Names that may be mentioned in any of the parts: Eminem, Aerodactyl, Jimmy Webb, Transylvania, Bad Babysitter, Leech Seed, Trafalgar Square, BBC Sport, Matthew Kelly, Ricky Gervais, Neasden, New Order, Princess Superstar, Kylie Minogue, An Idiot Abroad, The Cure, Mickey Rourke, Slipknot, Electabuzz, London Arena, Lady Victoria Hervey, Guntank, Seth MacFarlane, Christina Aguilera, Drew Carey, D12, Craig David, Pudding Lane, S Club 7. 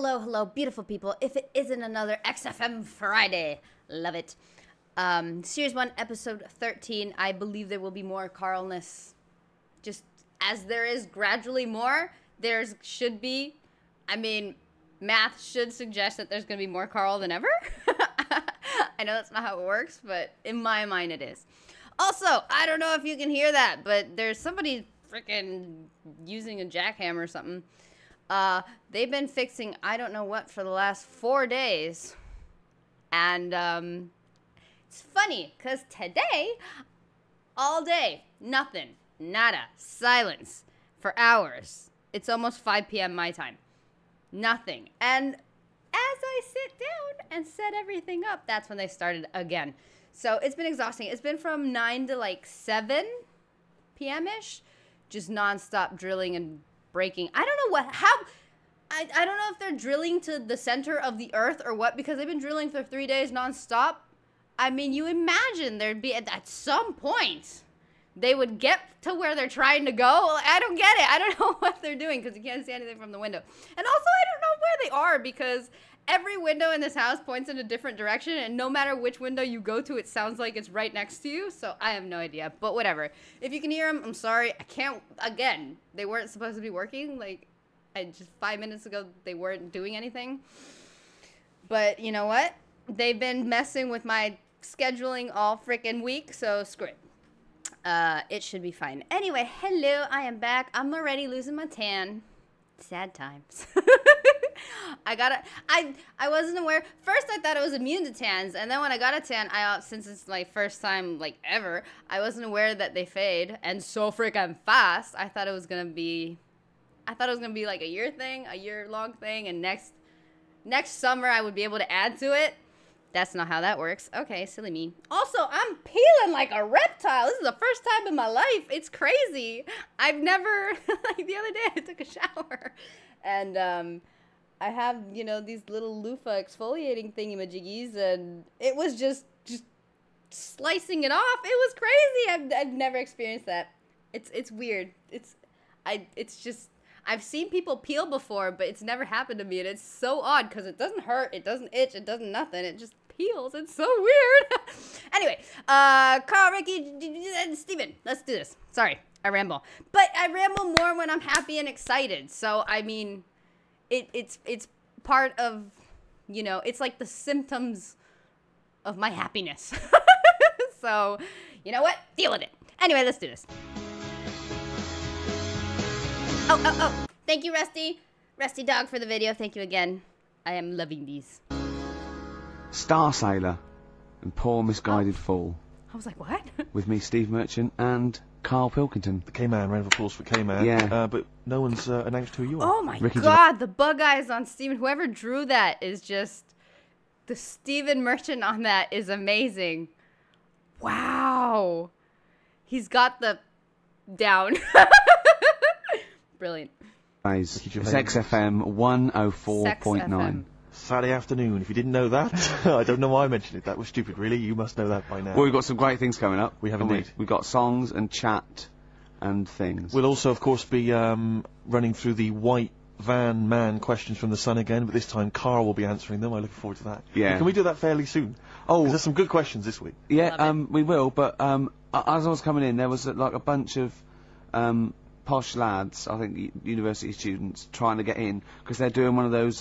Hello, hello, beautiful people. If it isn't another XFM Friday, love it. Series 1, episode 13. I believe there will be more Carlness. Just as there is gradually more, there should be. I mean, math should suggest that there's going to be more Carl than ever. I know that's not how it works, but in my mind it is. Also, I don't know if you can hear that, but there's somebody freaking using a jackhammer or something. They've been fixing I don't know what for the last 4 days. And it's funny because today, all day, nothing, nada, silence for hours. It's almost 5 p.m. my time. Nothing. And as I sit down and set everything up, that's when they started again. So it's been exhausting. It's been from 9 to like 7 p.m.-ish, just nonstop drilling and breaking. I don't know what, how, I don't know if they're drilling to the center of the earth or what, because they've been drilling for 3 days nonstop. I mean, you imagine there'd be, at some point, they would get to where they're trying to go. I don't get it. I don't know what they're doing because you can't see anything from the window. And also, I don't know where they are because every window in this house points in a different direction, and no matter which window you go to, it sounds like it's right next to you. So I have no idea, but whatever. If you can hear them, I'm sorry. I can't, again, they weren't supposed to be working. Like, I just 5 minutes ago, they weren't doing anything. But you know what? They've been messing with my scheduling all freaking week, so screw it. It should be fine. Anyway, hello, I am back. I'm already losing my tan. Sad times. I wasn't aware. First, I thought I was immune to tans, and then when I got a tan, since it's my first time, like, ever, I wasn't aware that they fade, and so freaking fast. I thought it was gonna be, like, a year-long thing, and next summer I would be able to add to it. That's not how that works. Okay, silly me. Also, I'm peeling like a reptile. This is the first time in my life. It's crazy. I've never, like the other day I took a shower and I have, you know, these little loofah exfoliating thingamajiggies and it was just slicing it off. It was crazy. I've never experienced that. It's weird. It's just, I've seen people peel before, but it's never happened to me, and it's so odd because it doesn't hurt, it doesn't itch, it doesn't nothing, it just peels. It's so weird. Anyway, Carl, Ricky, and Steven, let's do this. Sorry, I ramble, but I ramble more when I'm happy and excited. So I mean, it's part of, you know, it's like the symptoms of my happiness. So you know what? Deal with it. Anyway, let's do this. Oh, oh, oh. Thank you, Rusty. Rusty Dog for the video. Thank you again. I am loving these. Star Sailor and Poor Misguided Fool. I was like, what? With me, Steve Merchant, and Carl Pilkington. The K-Man, round of applause for K-Man. Yeah. But no one's announced who you are. Oh, my God. The bug eyes on Steven. Whoever drew that is just... The Steven Merchant on that is amazing. Wow. He's got the... down. Brilliant. Guys, it's XFM 104.9. Saturday afternoon. If you didn't know that, I don't know why I mentioned it. That was stupid, really. You must know that by now. Well, we've got some great things coming up. We have indeed. We've got songs and chat and things. We'll also, of course, be running through the white van man questions from the sun again, but this time Carl will be answering them. I look forward to that. Yeah. Can we do that fairly soon? Oh, there's some good questions this week. Yeah, we will. But as I was coming in, there was like a bunch of. Posh lads, I think university students, trying to get in because they're doing one of those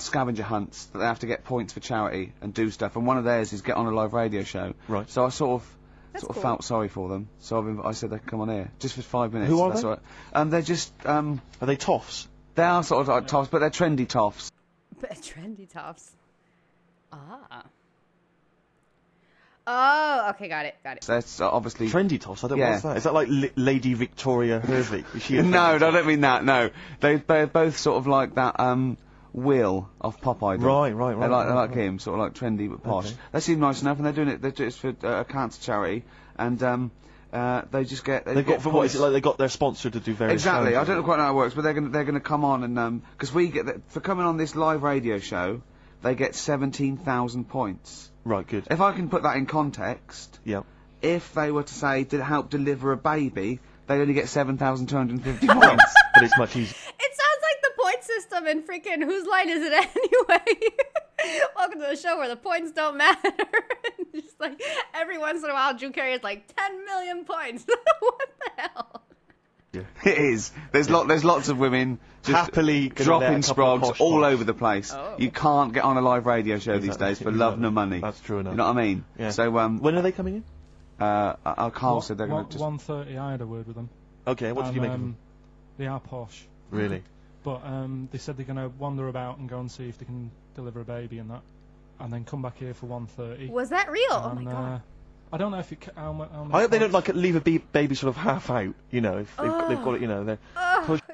scavenger hunts that they have to get points for charity and do stuff. And one of theirs is get on a live radio show. Right. So I sort of felt sorry for them. So I said they could come on here just for 5 minutes. Who are they? Right. They're just are they toffs? They are sort of like toffs, but they're trendy toffs. But trendy toffs. Ah. Oh, okay, got it. That's obviously... Trendy toss, I don't know what's that. Is that like Lady Victoria Hervey? Is she a no, I don't mean that, no. They're both sort of like that, Will of Pop Idol. Right. They're like him, sort of like trendy but posh. Okay. They seem nice enough and they're doing it, it's for a cancer charity and, they just get... They've got for what, is it like they got their sponsor to do various exactly, shows, I don't quite know how it works, but they're gonna come on and, because we get... For coming on this live radio show, they get 17,000 points. Right, good. If I can put that in context, yep. If they were to say, did it help deliver a baby, they only get 7,250 points. But it's much easier. It sounds like the point system 7, freaking Whose Line Is It Anyway? Welcome to the show where the points don't matter. Just like every once in a while, Drew Carey is like 10 million points. What the hell? Yeah. It is. There's lots of women just happily dropping sprogs all over the place. Oh. You can't get on a live radio show exactly. these days for love nor money. That's true enough. You know what I mean? Yeah. So when are they coming in? Carl said they're going to 1:30. I had a word with them. Okay, what did you make of them? They are posh. Really? But they said they're going to wander about and go and see if they can deliver a baby and that, and then come back here for 1:30. Was that real? And, oh my god. I don't know if it. I hope they don't like leave a baby sort of half out. You know, if they've got it. You know, they're.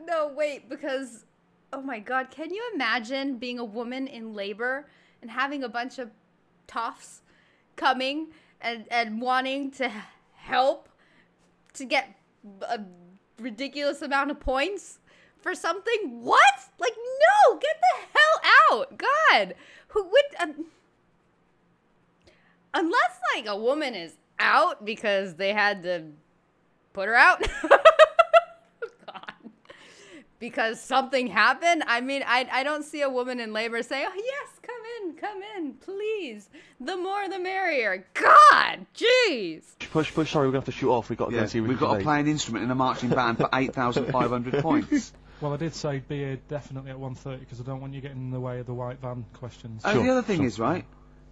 No, wait, because oh my god, can you imagine being a woman in labour and having a bunch of toffs coming and wanting to help to get a ridiculous amount of points for something? What? Like, no, get the hell out, God. Who would? Unless, like, a woman is out because they had to put her out. God. Because something happened. I mean, I don't see a woman in labor say, oh, yes, come in, please. The more the merrier. God, jeez. Push, sorry, we're going to have to shoot off. We've got to go see. We've got to play an instrument in a marching band for 8,500 points. Well, I did say be here definitely at 1:30 because I don't want you getting in the way of the white van questions. Oh, sure, the other thing is, right,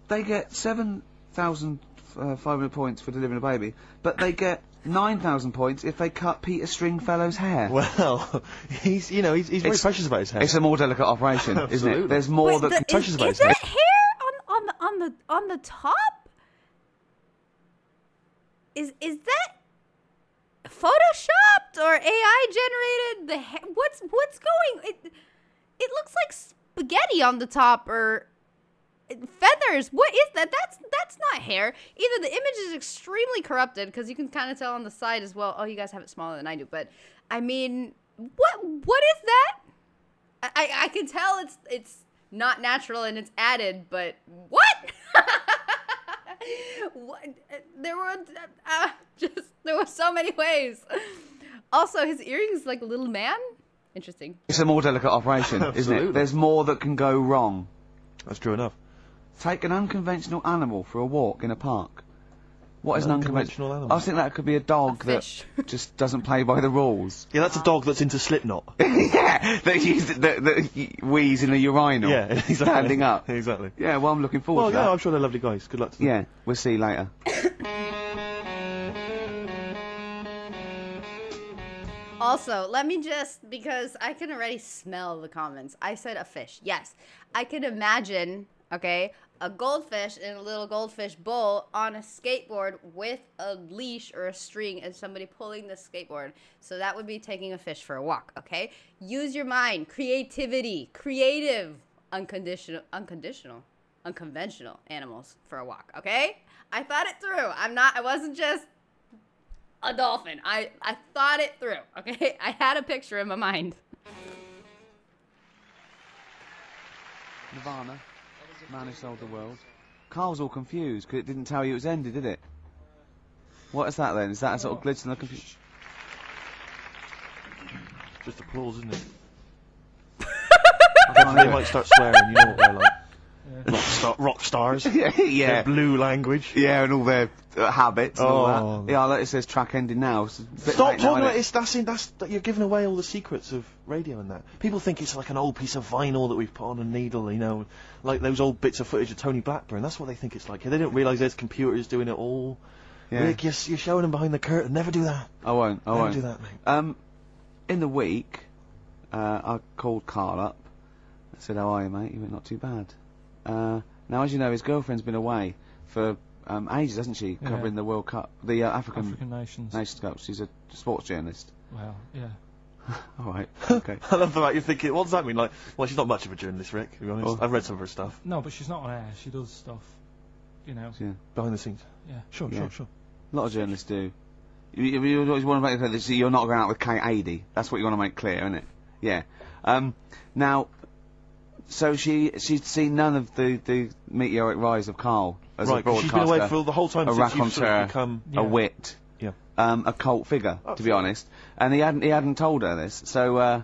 they get 7,500 points for delivering a baby, but they get 9,000 points if they cut Peter Stringfellow's hair. Well, he's, you know, he's very precious about his hair. It's a more delicate operation, isn't it? There's more wait, that precious about his hair. Is that hair on the top? Is that photoshopped or AI generated? The hair? What's going? It looks like spaghetti on the top or. Feathers? What is that? That's not hair. Either the image is extremely corrupted, because you can kind of tell on the side as well. Oh, you guys have it smaller than I do, but I mean, what is that? I can tell it's not natural and it's added, but what? What? There were so many ways. Also, his earrings like a little man. Interesting. It's a more delicate operation, isn't it? There's more that can go wrong. That's true enough. Take an unconventional animal for a walk in a park. What is an unconventional animal? I think that could be a dog that just doesn't play by the rules. Yeah, that's a dog that's into Slipknot. Yeah, that wheeze in a urinal. Yeah, exactly. Standing up. Exactly. Yeah, well, I'm looking forward to that. Well, yeah, I'm sure they're lovely guys. Good luck to them. Yeah, we'll see you later. Also, let me just, because I can already smell the comments. I said a fish. Yes. I can imagine, okay, a goldfish in a little goldfish bowl on a skateboard with a leash or a string and somebody pulling the skateboard. So that would be taking a fish for a walk, okay? Use your mind. Creativity. Creative. Unconventional animals for a walk, okay? I thought it through. I wasn't just... a dolphin. I thought it through, okay? I had a picture in my mind. Nirvana, Man Who Sold the World. Carl's all confused because it didn't tell you it was ended, did it? What is that then? Is that a sort of glitch in the computer? Just applause, isn't it? They might start swearing, you know what they're like. Yeah. Rock stars. Yeah. Their blue language. Yeah, and all their habits and all that. Yeah, it says track ending now. Stop talking about it. You're giving away all the secrets of radio and that. People think it's like an old piece of vinyl that we've put on a needle, you know, like those old bits of footage of Tony Blackburn. That's what they think it's like. They don't realise there's computers doing it all. Yeah. Rick, you're showing them behind the curtain. Never do that. I won't. Never do that, mate. In the week, I called Carl up. I said, how are you, mate? He went, not too bad. Now, as you know, his girlfriend's been away for ages, hasn't she? Yeah. Covering the World Cup, the African Nations Cup. She's a sports journalist. Well, yeah. All right. Okay. I love the fact you're thinking, what does that mean? Like, well, she's not much of a journalist, Rick, to be honest. I've read some of her stuff. No, but she's not on air. She does stuff, you know. Yeah. Behind the scenes. Yeah. Sure. A lot of journalists do. You always want to make clear that you're not going out with Kate Adey. That's what you want to make clear, isn't it? Yeah. Now. So she'd seen none of the meteoric rise of Carl as a broadcaster. She's been away for the whole time. A raconteur, become, a wit, a cult figure, to be honest. And he hadn't told her this. So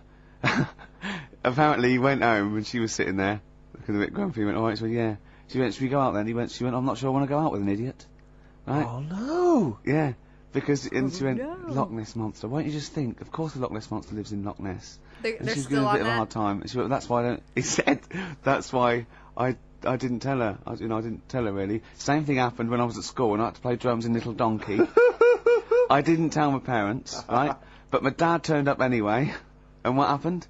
apparently he went home and she was sitting there looking a bit grumpy. He went, alright, so yeah. She went, should we go out then? He went, she went, I'm not sure I want to go out with an idiot. Right? Oh no! Yeah. Because, and she went, no. Loch Ness Monster. Why don't you just think? Of course the Loch Ness Monster lives in Loch Ness. And she's giving a bit of a hard time. And she went, that's why I don't, he said, that's why I didn't tell her. I didn't tell her really. Same thing happened when I was at school and I had to play drums in Little Donkey. I didn't tell my parents, right? But my dad turned up anyway. And what happened?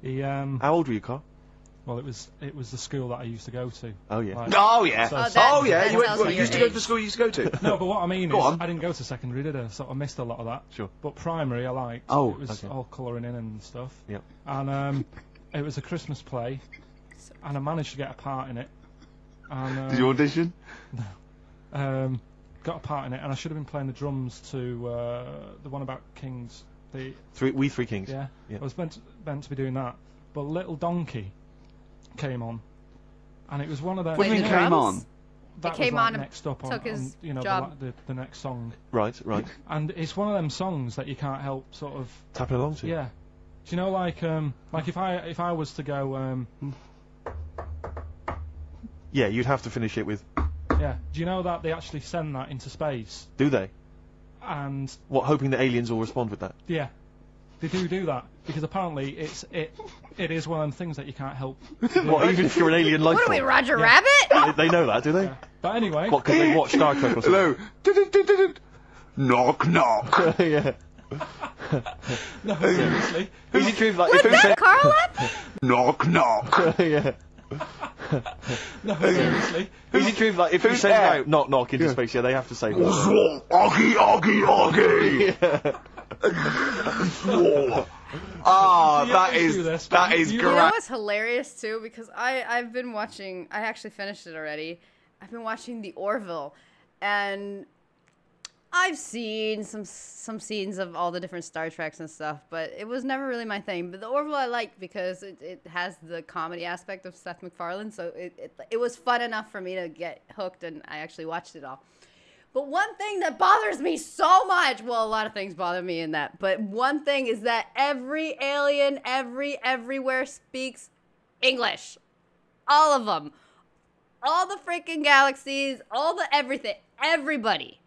He, how old were you, Carl? Well, it was the school that I used to go to. Oh yeah. Like, oh yeah. So, oh yeah. You used to go to the school you used to go to. No, but what I mean is, I didn't go to secondary, did I? So I missed a lot of that. Sure. But primary, I liked. Oh. It was all colouring in and stuff. Yep. And it was a Christmas play, and I managed to get a part in it. And, did you audition? No. Got a part in it, and I should have been playing the drums to the one about kings. The Three Kings. Yeah. Yep. I was meant to be doing that, but Little Donkey came on, and it was one of those. What do you mean came on? That came on next up on you know the next song. Right, right. And it's one of them songs that you can't help sort of tapping along to. Yeah. Do you know like if I was to go yeah, you'd have to finish it with. Yeah. Do you know that they actually send that into space? Do they? And what, hoping that aliens will respond with that? Yeah. They do that, because apparently it is one of them things that you can't help. What, even if you're an alien life form? What are we, Roger Rabbit? They know that, do they? Yeah. But anyway... What, because they watch Star Trek or something? Hello. Knock, knock. Yeah. No, seriously. Who's it dream like... What's that, Carl? Knock, knock. Yeah. No, seriously. Who's it dream like... If you send out knock, knock into space, yeah, they have to say... Oggy, oggy, oggy! Oh, that is great. You know what's hilarious too, because I've been watching, I actually finished it already. I've been watching The Orville, and I've seen some scenes of all the different Star Treks and stuff, but it was never really my thing. But The Orville I liked because it has the comedy aspect of Seth MacFarlane, so it was fun enough for me to get hooked, and I actually watched it all. But one thing that bothers me so much, well, a lot of things bother me in that, but one thing is that every alien, everywhere speaks English. All of them. All the freaking galaxies, all the everything, everybody.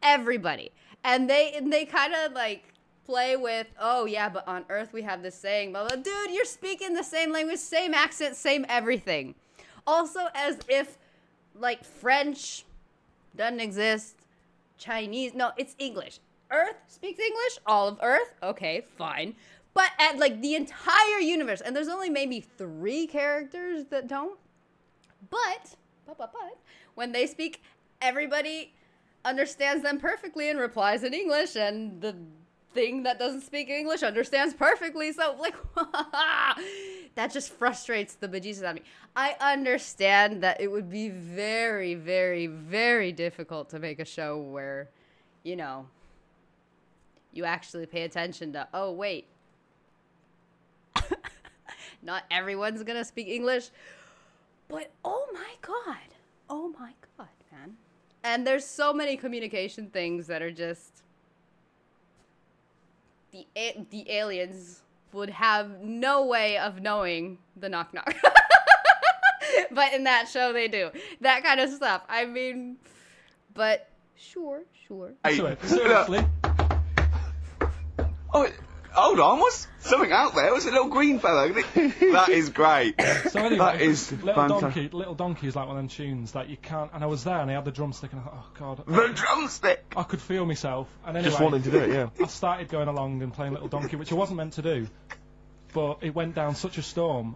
Everybody. And they kind of like play with, oh yeah, but on Earth we have this saying, blah, blah. Dude, you're speaking the same language, same accent, same everything. Also, as if like French doesn't exist, Chinese, no, it's English. Earth speaks English, all of Earth, okay, fine. But at like the entire universe, and there's only maybe 3 characters that don't, but when they speak, everybody understands them perfectly and replies in English, and the thing that doesn't speak English understands perfectly, so like, that just frustrates the bejesus out of me. I understand that it would be very, very, very difficult to make a show where, you know, you actually pay attention to, oh wait, not everyone's gonna speak English, but oh my god, man. And there's so many communication things that are just, the aliens would have no way of knowing the knock knock. But in that show they do. That kind of stuff. I mean, but sure. Hey, seriously. Oh, hold on, was something out there? Was a little green fellow? That is great. So anyway, that is Little Donkey is like one of them tunes that you can't. And I was there, and I had the drumstick, and I thought, oh god, the drumstick. I could feel myself, and anyway, just wanted to do it. Yeah, I started going along and playing Little Donkey, which I wasn't meant to do, but it went down such a storm.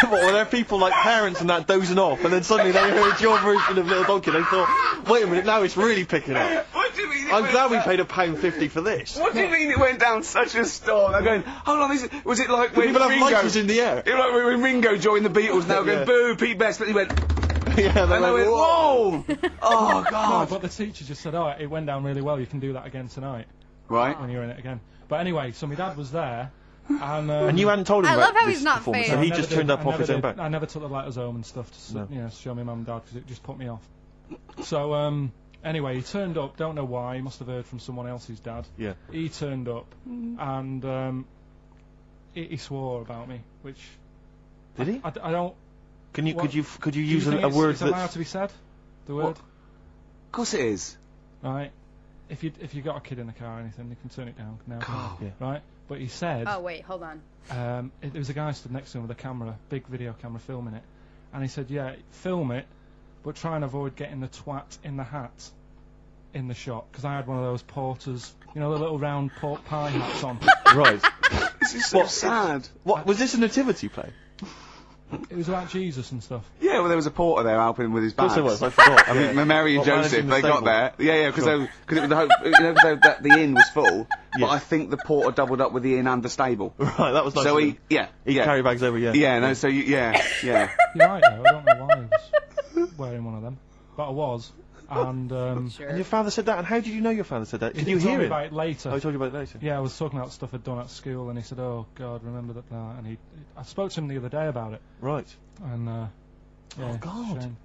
What, were there people like parents and that dozing off, and then suddenly they heard your version of Little Donkey, and they thought, wait a minute, now it's really picking up. What do you mean? I'm glad we paid £1.50 for this. What do you mean it went down such a storm? I'm going, hold on, was it like when Ringo was in the air? It was like when Ringo joined the Beatles, and they were going, boo, Pete Best, but he went, yeah, and they went, whoa! Oh god! No, but the teacher just said, oh, it went down really well. You can do that again tonight. Right. When you're in it again. But anyway, so my dad was there. And you hadn't told him about this performance, so he just turned up off his own back. I never took the letters home and stuff to you know, show my mum and dad, because it just put me off. So anyway, he turned up, don't know why, he must have heard from someone else's dad. Yeah. He turned up, and he swore about me, which... Did he? I don't... Can you, could you use a word that's... allowed to be said? The word? What? Of course it is. Right. If you got a kid in the car or anything, you can turn it down now. Oh. Yeah. Right? But he said... Oh, wait, hold on. There was a guy stood next to him with a camera, big video camera, filming it. And he said, yeah, film it, but try and avoid getting the twat in the hat in the shot. Because I had one of those porters, you know, the little round pork pie hats on. Right. This is so sad. What, was this a nativity play? It was about Jesus and stuff. Yeah, well, there was a porter there helping him with his bags. Of course there was, I forgot. I mean, yeah. Mary and Joseph, they got there. Yeah, because the inn was full, yes. But I think the porter doubled up with the inn and the stable. Right, that was nice. So he, yeah. He carried bags over, yeah. Yeah, no, so, yeah. You're right, though, I don't know why I was wearing one of them. But I was, and, Sure. And your father said that, and how did you know your father said that? Did you hear him? About it later. Oh, he told you about it later? Yeah, I was talking about stuff I'd done at school, and he said, oh, God, remember that, and he... I spoke to him the other day about it. Right. And, yeah, oh, God.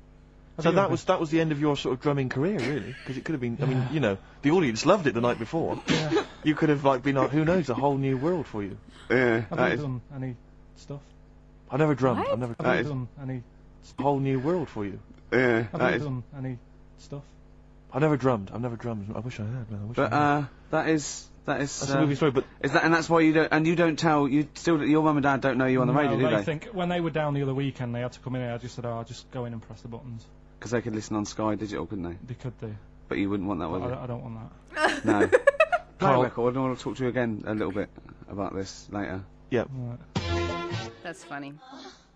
So that was the end of your sort of drumming career, really, because it could have been, yeah. I mean, you know, the audience loved it the night before. Yeah. You could have, like, been, like, who knows, a whole new world for you. Yeah, I've never done any stuff. I never drummed. What? I've never done any... whole new world for you. Yeah, I've never done any... stuff. I've never drummed. I wish I had. Man. I wish but I had. That's a movie story. But is that, and that's why you don't. And you don't tell. You still. Your mum and dad don't know you on the radio, do they? I think when they were down the other weekend, they had to come in. And I just said, "Oh, I'll just go in and press the buttons." Because they could listen on Sky Digital, couldn't they? They could do. But you wouldn't want that, would you? I don't want that. No. Play a record. I want to talk to you again a little bit about this later. Yep. Right. That's funny.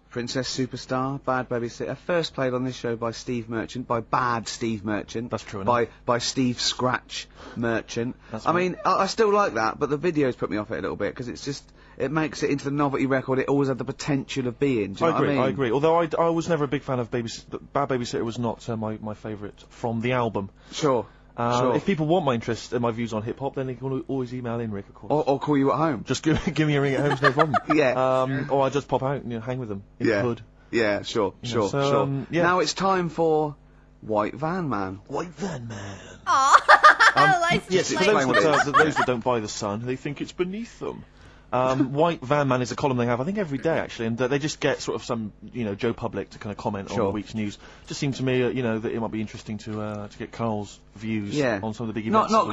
Princess Superstar, Bad Babysitter, first played on this show by Steve Merchant, by Bad Steve Merchant. That's true. By Steve Scratch Merchant. That's right. I mean, I still like that, but the videos put me off it a little bit, because it's just, it makes it into the novelty record it always had the potential of being, do you know what I mean? I agree, although I was never a big fan of Bad Babysitter was not my favourite from the album. Sure. Sure. If people want my interest and my views on hip-hop, then they can always email in, Rick, of course. Or call you at home. Just give me a ring at home, it's no problem. Yeah. Or I just pop out and, you know, hang with them in the hood. Yeah, sure. Yeah. Now it's time for White Van Man. White Van Man. Aww. Yes, for those that don't buy The Sun, they think it's beneath them. White Van Man is a column they have, I think, every day, actually, and they just get sort of some, you know, Joe Public to kind of comment on the week's news. Just seemed to me, you know, that it might be interesting to get Carl's views on some of the big events. Not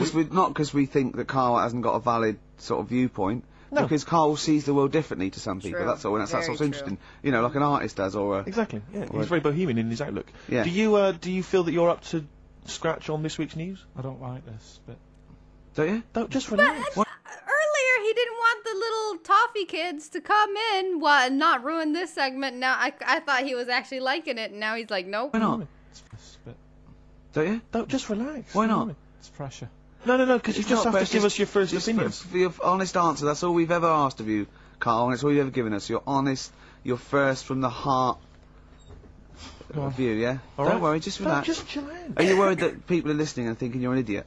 because we think that Carl hasn't got a valid sort of viewpoint. No. Because Carl sees the world differently to some people, that's all, and that's what's interesting. You know, like an artist does, or a... Exactly, yeah. He's very bohemian in his outlook. Yeah. Do you feel that you're up to scratch on this week's news? I don't like this, but... Don't you? Don't, just relax. He didn't want the little toffee kids to come in and not ruin this segment. Now I thought he was actually liking it, and now he's like, nope. Why not? Don't you? Don't, just relax. Why not? It's pressure. No, because you just have to give us your first opinion. Your honest answer, that's all we've ever asked of you, Carl, and it's all you've ever given us. You're honest, you're first from the heart of you, yeah? All right. Don't worry, just relax. Just chill out. Are you worried that people are listening and thinking you're an idiot?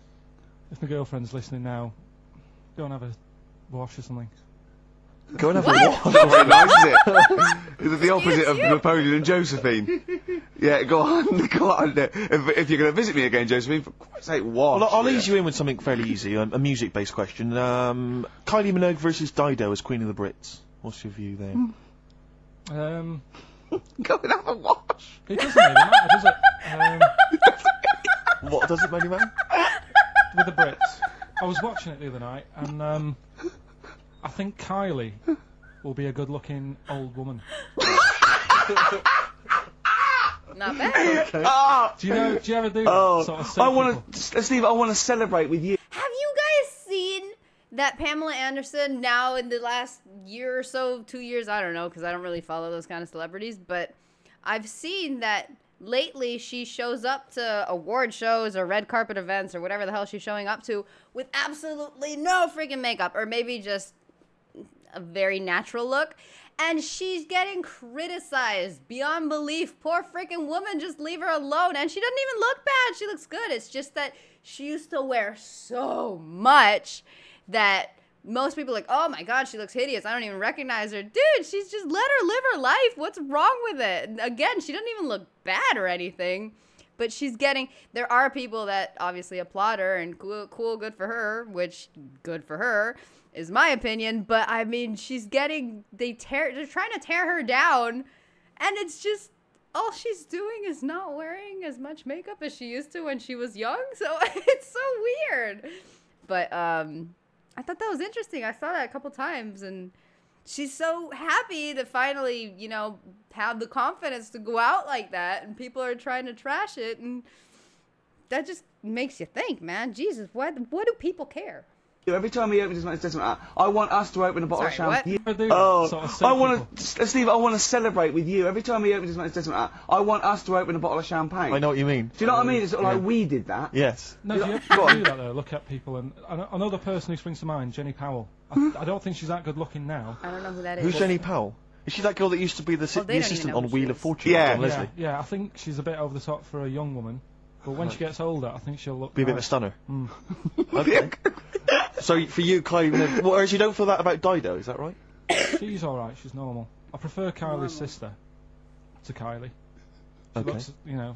If my girlfriend's listening now, don't have a... wash or something. Go and have a wash. That's very nice, isn't it? It's the opposite of Napoleon and Josephine. Yeah, go on. If you're going to visit me again, Josephine, for Christ's sake, wash. Well, I'll ease you in with something fairly easy, a music-based question. Kylie Minogue versus Dido as Queen of the Brits. What's your view there? Go and have a wash. It doesn't really matter, does it? What does it really matter? With the Brits. I was watching it the other night, and I think Kylie will be a good-looking old woman. Not bad. Okay. Do you ever do that sort of Steve, I want to celebrate with you. Have you guys seen that Pamela Anderson now in the last year or so, 2 years? I don't know, because I don't really follow those kind of celebrities, but I've seen that... Lately, she shows up to award shows or red carpet events or whatever the hell she's showing up to with absolutely no freaking makeup, or maybe just a very natural look. And she's getting criticized beyond belief. Poor freaking woman, just leave her alone. And she doesn't even look bad. She looks good. It's just that she used to wear so much that... most people are like, oh my God, she looks hideous. I don't even recognize her. Dude, she's just let her live her life. What's wrong with it? And again, she doesn't even look bad or anything, but she's getting, there are people that obviously applaud her and cool, good for her, which good for her. is my opinion. But I mean, she's getting, they're trying to tear her down, and it's just, all she's doing is not wearing as much makeup as she used to when she was young. So it's so weird. But I thought that was interesting. I saw that a couple times, and she's so happy to finally, you know, have the confidence to go out like that, and people are trying to trash it, and that just makes you think, man. Jesus, why do people care? Every time he opens his mouth, I want us to open a bottle of champagne. Oh, sort of, I want to, Steve, I want to celebrate with you. Every time he opens his mouth, I want us to open a bottle of champagne. I know what you mean. Do you know what I mean? It's sort of like we did that. Yes. No, you have to do that though. Look at people, and another person who springs to mind, Jenny Powell. I don't think she's that good looking now. I don't know who that is. Who's Jenny Powell? Is she that girl that used to be the assistant on Wheel of Fortune? Yeah. Leslie. Yeah, I think she's a bit over the top for a young woman. But when she gets older, I think she'll look be a bit of a stunner. Mm. Okay. So for you, Kylie, whereas you don't feel that about Dido, is that right? She's all right. She's normal. I prefer Kylie's sister to Kylie. She looks, you know,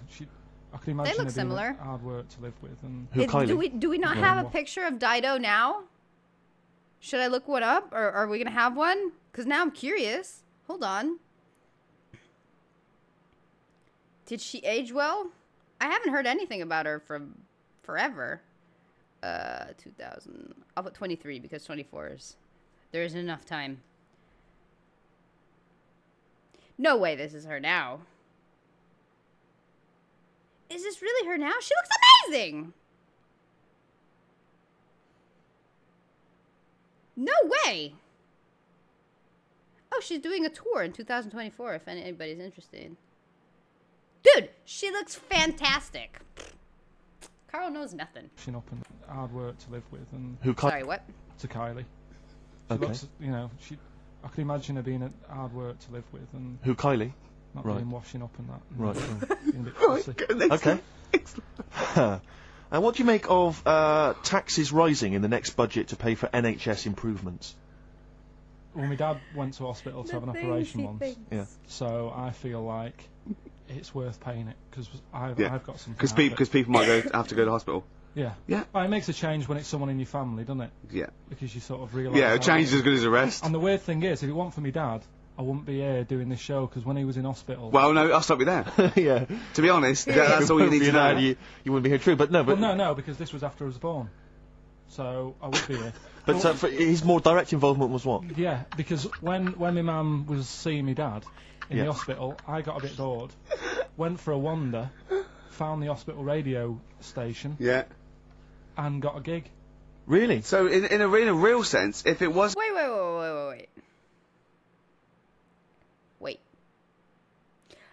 I can imagine they look similar. Hard work to live with. And do we not have a picture of Dido now? Should I look one up, or are we gonna have one? Because now I'm curious. Hold on. Did she age well? I haven't heard anything about her from forever. 2000. I'll put 23 because 24 is... There isn't enough time. No way this is her now. Is this really her now? She looks amazing! No way! Oh, she's doing a tour in 2024 if anybody's interested. Dude, she looks fantastic. Carl knows nothing. She's up and hard work to live with, and sorry, what? To Kylie. She looks, you know, I can imagine her being hard work to live with, and who Kylie? Not being washing up and that. Right. Okay. Excellent. And what do you make of taxes rising in the next budget to pay for NHS improvements? Well, my dad went to hospital to have an operation once. Yeah. So I feel like it's worth paying it, because I've got some. Because people might have to go to hospital. Yeah. Yeah. Well, it makes a change when it's someone in your family, doesn't it? Yeah. Because you sort of realise. Yeah, a change is as good as a rest. And the weird thing is, if it weren't for me dad, I wouldn't be here doing this show, because when he was in hospital. Well, no, I'll stop you there. Yeah. To be honest, that's all you need to know. You wouldn't be here, true, but no, but well, no, because this was after I was born, so I would be here. But for his more direct involvement was what? Yeah, because when my mum was seeing my dad in the hospital, I got a bit bored, went for a wander, found the hospital radio station, and got a gig. Really? So in a real sense, if it was wait.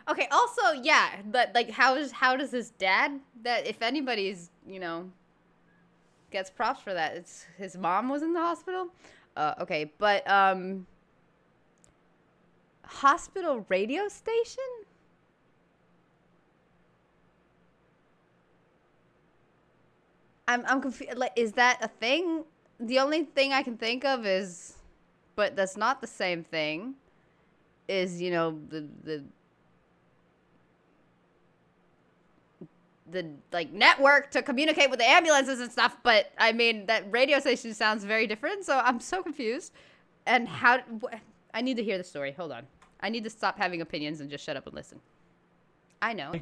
Okay. Also, yeah, but like, how does his dad, that if anybody's, you know, gets props for that, it's his mom was in the hospital. Okay, but hospital radio station? I'm confused. Like, is that a thing? The only thing I can think of is, but that's not the same thing, is, you know, the like network to communicate with the ambulances and stuff. But I mean, that radio station sounds very different, so I'm so confused. And I need to hear the story. Hold on, I need to stop having opinions and just shut up and listen. I know.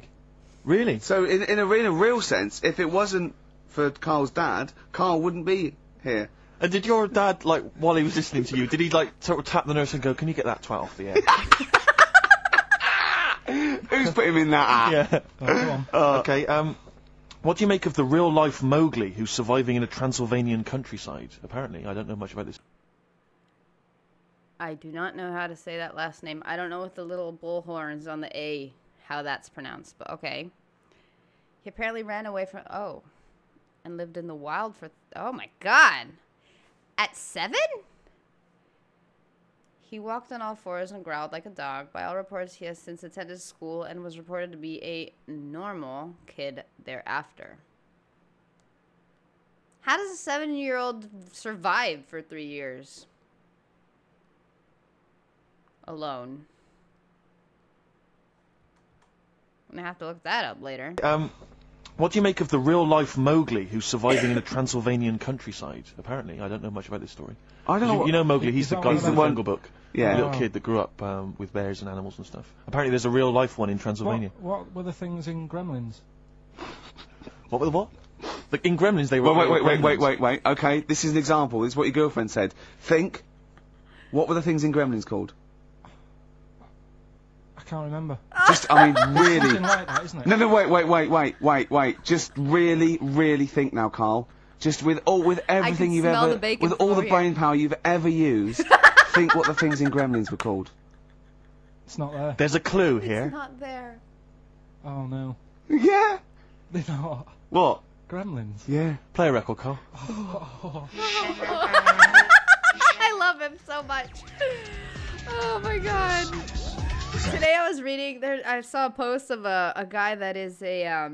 Really? So in a real sense, if it wasn't for Carl's dad, Carl wouldn't be here. And did your dad, like, while he was listening to you, did he like sort of tap the nurse and go, "Can you get that twat off the air?" Who's put him in that app? Yeah. Oh, go on. Okay, what do you make of the real-life Mowgli who's surviving in a Transylvanian countryside? Apparently, I don't know much about this. I do not know how to say that last name. I don't know with the little bullhorns on the A, how that's pronounced, but okay. He apparently ran away from... Oh. And lived in the wild for... Oh, my God. At 7? He walked on all fours and growled like a dog. By all reports, he has since attended school and was reported to be a normal kid thereafter. How does a 7-year-old survive for 3 years? Alone. I'm gonna have to look that up later. What do you make of the real-life Mowgli who's surviving in a Transylvanian countryside? Apparently, I don't know much about this story. I don't. You know Mowgli, he's the guy from the Jungle Book. Yeah. The little kid that grew up with bears and animals and stuff. Apparently there's a real-life one in Transylvania. What were the things in Gremlins? What were the what? Like, in Gremlins they were... Wait, okay, this is an example. This is what your girlfriend said. Think. What were the things in Gremlins called? I can't remember. Just, I mean, really... It's something like that, isn't it? No, wait. Just really think now, Carl. Just with everything you've ever... With all the brain power you've ever used, think what the things in Gremlins were called. It's not there. There's a clue here. It's not there. Oh, no. Yeah! They're not. What? Gremlins. Yeah. Play a record, Carl. Oh. I love him so much. Oh my god. Today I was reading, I saw a post of a guy that is a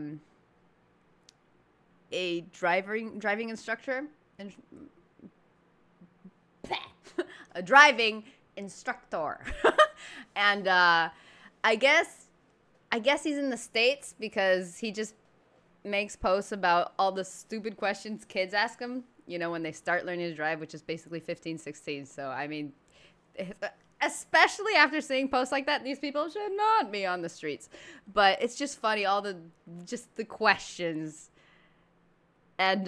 driving instructor and a driving instructor. And I guess he's in the States because he just makes posts about all the stupid questions kids ask him, you know, when they start learning to drive, which is basically 15, 16. So, I mean, especially after seeing posts like that, these people should not be on the streets. But it's just funny, all the, just the questions. And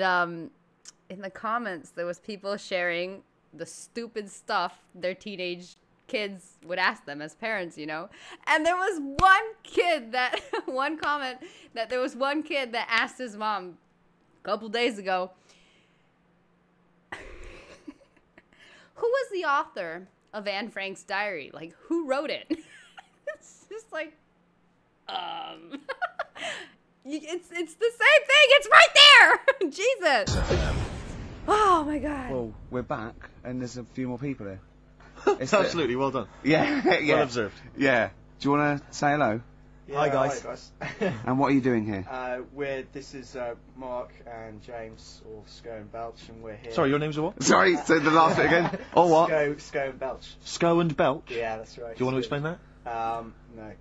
in the comments, there was people sharing the stupid stuff their teenage kids would ask them as parents, you know. And there was one kid that asked his mom a couple days ago, who was the author of Anne Frank's diary? Like, who wrote it? It's just like, it's the same thing. It's right there. Jesus. Oh my god. Well, we're back and there's a few more people here. It's absolutely well done. Yeah, yeah. Well observed. Yeah. Do you want to say hello? Yeah, hi guys. Hi guys. And what are you doing here? This is Mark and James, or Sco and Belch, and we're here. Sorry, your names are what? Sorry, say the last bit again. Or what? Sco and Belch. Sco and Belch? Yeah, that's right. Do you want to explain that? No.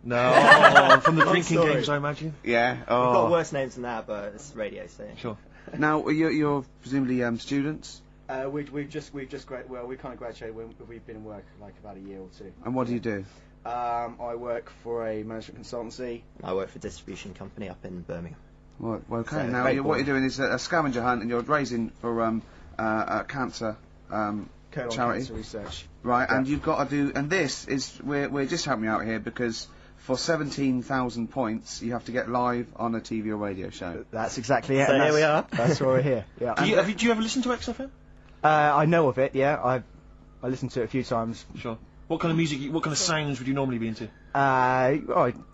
No. Oh, from the drinking games, I imagine. Yeah. Oh. We've got worse names than that, but it's radio station. Sure. Now, you're presumably students? We kind of graduated when we've been in work like about a year or two. And what do you do? I work for a management consultancy. I work for a distribution company up in Birmingham. Right, well, okay. So now what you're doing is a scavenger hunt, and you're raising for cancer charity cancer research. Right, yeah. And you've got to do. And this is we're just helping you out here because. For 17,000 points, you have to get live on a TV or radio show. That's exactly it. So here we are. That's why we're here. Yeah. Do you ever listen to XFM? I know of it. Yeah, I listened to it a few times. Sure. What kind of music? What kind of sounds would you normally be into? I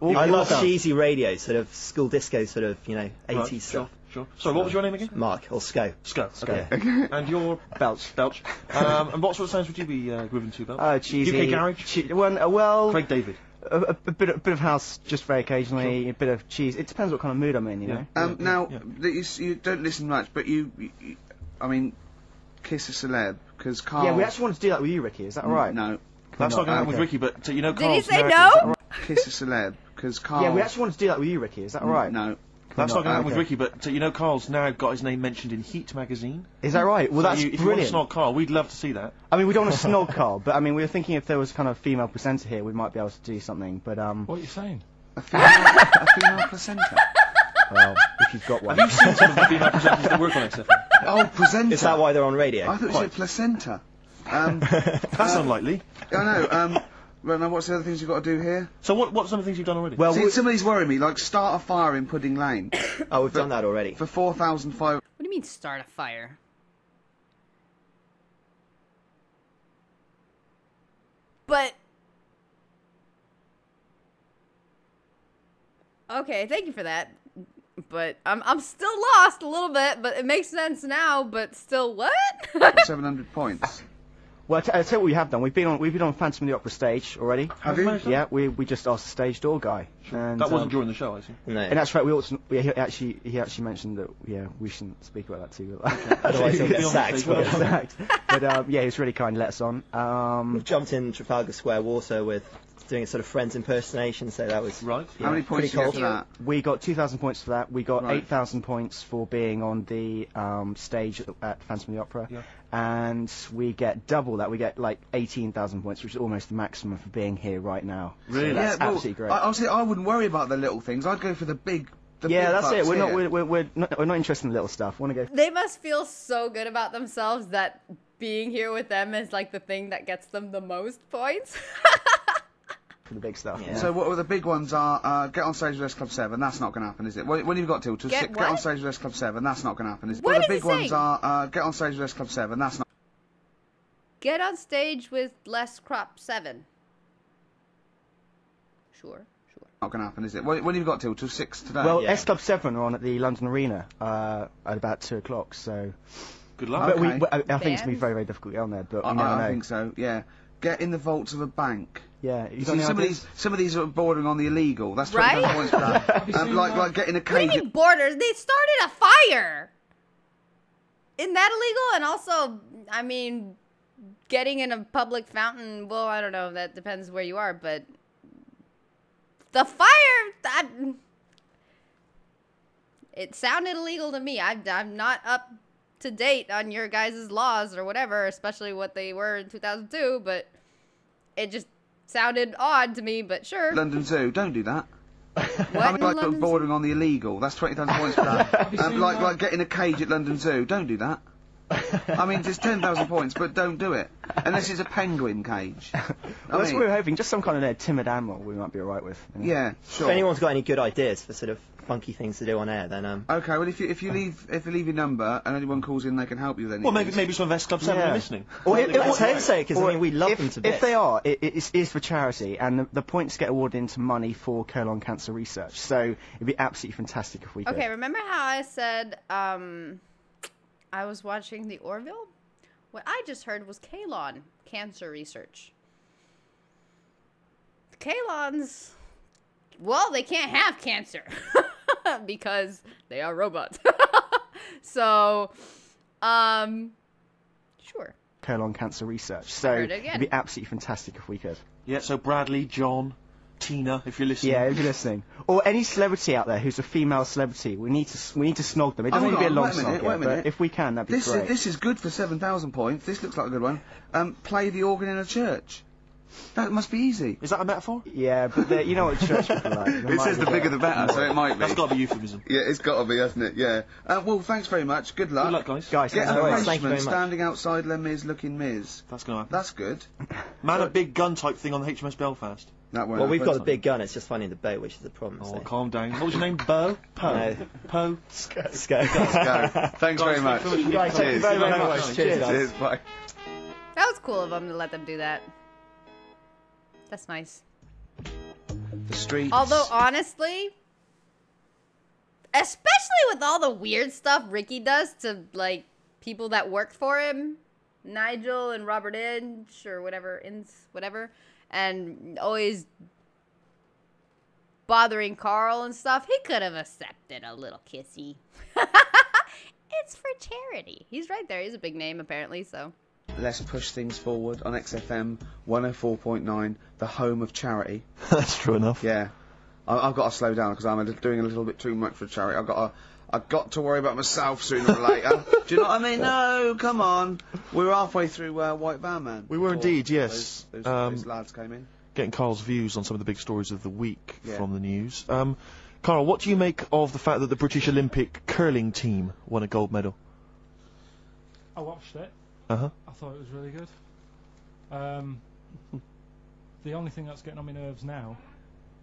love cheesy radio, sort of school disco, sort of, you know, 80s stuff. Sure. Sorry, what was your name again? Mark, or Sco. Sco. Okay. And your Belch. Belch. And what sort of sounds would you be driven to, Belch? Cheesy. UK garage. Well. Craig David. A bit of house, just very occasionally. Sure. A bit of cheese. It depends what kind of mood I'm in, you know. You don't listen much, but you I mean, kiss a celeb because Carl. Yeah, we actually wanted to do that with you, Ricky. Is that right? No, that's not going to happen with Ricky. But you know, Carl. Did he say no? Kiss a celeb because Carl. Yeah, we actually wanted to do that with you, Ricky. Is that right? No. That's not going to happen with Ricky, but you know, Carl's now got his name mentioned in Heat magazine. Is that right? Well, so that's brilliant. If you want to snog Carl, we'd love to see that. I mean, we don't want to snog Carl, but I mean, we were thinking if there was kind of a female presenter here, we might be able to do something. But what are you saying? A female presenter. Well, if you've got one. Have you seen some of the female presenters that work on XFM? Oh, presenter. Is that why they're on radio? I thought you said placenta. That's unlikely. I know. Well, now, what's the other things you've got to do here? So what some of the things you've done already? Well, see, some of these worry me, like start a fire in Pudding Lane. Oh, we've done that already. For 4,500... What do you mean start a fire? But... Okay, thank you for that. But I'm still lost a little bit, but it makes sense now, but still what? 700 points. Well, I'll tell you what we have done. We've been on Phantom of the Opera stage already. Have you? Yeah, we just asked the stage door guy. And, that wasn't during the show, I see. No. And that's right. He actually mentioned that. Yeah, we shouldn't speak about that too. Okay. Otherwise, he'll get sacked. But yeah, he was really kind. Let us on. We've jumped in Trafalgar Square, Warsaw, with doing a sort of Friends impersonation. So that was right. Yeah, how many points did you get for that? We got 2,000 points for that. We got 8,000 points for being on the stage at Phantom of the Opera. Yeah. And we get double that. We get like 18,000 points, which is almost the maximum for being here right now. Really? So that's absolutely great. I wouldn't worry about the little things. I'd go for the big. Yeah, that's it. We're not interested in the little stuff. Want to go? They must feel so good about themselves that being here with them is like the thing that gets them the most points. For the big stuff. Yeah. So what were the big ones? Are get on stage with S Club 7. That's not going to happen, is it? When you've got till six, get on stage with S Club 7. That's not going to happen, is it? What the big ones are get on stage with S Club 7. That's not. Get on stage with S Club 7. Sure. Not going to happen, is it? When have you got till 6 today? Well, yeah. S Club 7 are on at the London Arena at about 2 o'clock, so... Good luck. Okay. But I think it's going to be very, very difficult to get on there, but I think so, yeah. Get in the vaults of a bank. Yeah. Some of these are bordering on the illegal. That's right? Like getting a cage... What do you mean borders? They started a fire! Isn't that illegal? And also, I mean, getting in a public fountain... Well, I don't know. That depends where you are, but... The fire! It sounded illegal to me. I'm not up to date on your guys' laws or whatever, especially what they were in 2002, but it just sounded odd to me, but sure. London Zoo, don't do that. What? Like bordering on the illegal. That's 20,000 points for that. Like getting a cage at London Zoo, don't do that. I mean, it's 10,000 points, but don't do it. Unless it's a penguin cage. That's what we were hoping, just some kind of timid animal we might be alright with. You know? Yeah, sure. If anyone's got any good ideas for sort of funky things to do on air, then... Okay, well, if you leave your number and anyone calls in, they can help you with anything. Well, maybe some of S Club 7 are listening. Or it's their sake, because, I mean, we love them to bits. If they are, it is for charity, and the points get awarded into money for colon cancer research, so it'd be absolutely fantastic if we could. Okay, remember how I said, I was watching The Orville. What I just heard was colon cancer research. The colons, well, they can't have cancer because they are robots. So, sure. Colon cancer research. So it'd be absolutely fantastic if we could. Yeah. So Bradley, John, Tina, if you're listening. Yeah, if you're listening. Or any celebrity out there who's a female celebrity, we need to snog them. It doesn't need to be a long snog, but if we can, that'd be great. This is good for 7,000 points. This looks like a good one. Play the organ in a church. That must be easy. Is that a metaphor? Yeah, but you know what church people like. It says the bigger the better, so it might be. That's got to be euphemism. Yeah, it's got to be, hasn't it? Yeah. Well, thanks very much. Good luck. Good luck, guys. Get an arrangement standing outside Les Mis looking Mis. That's going to happen. That's good. Man, a big gun type thing on HMS Belfast. Well, we've got the big gun, it's just finding the boat, which is the problem. Oh, calm down. What was your name? Bo? Po? No. Po? Sco. Sco. Thanks very much. Guys, thank you very much. Cheers. Bye. That was cool of them to let them do that. That's nice. The streets. Although, honestly, especially with all the weird stuff Ricky does to, like, people that work for him, Nigel and Robert Inch or whatever, and always bothering Carl and stuff, he could have accepted a little kissy. It's for charity. He's right there. He's a big name, apparently, so. Let's push things forward on XFM 104.9, the home of charity. That's true enough. Yeah. I've got to slow down because I'm doing a little bit too much for charity. I've got to worry about myself sooner or later. Do you know what I mean? No, come on. We were halfway through White Van Man. We were indeed, yes. Those lads came in. Getting Carl's views on some of the big stories of the week from the news. Carl, what do you make of the fact that the British Olympic curling team won a gold medal? I watched it. Uh-huh. I thought it was really good. The only thing that's getting on my nerves now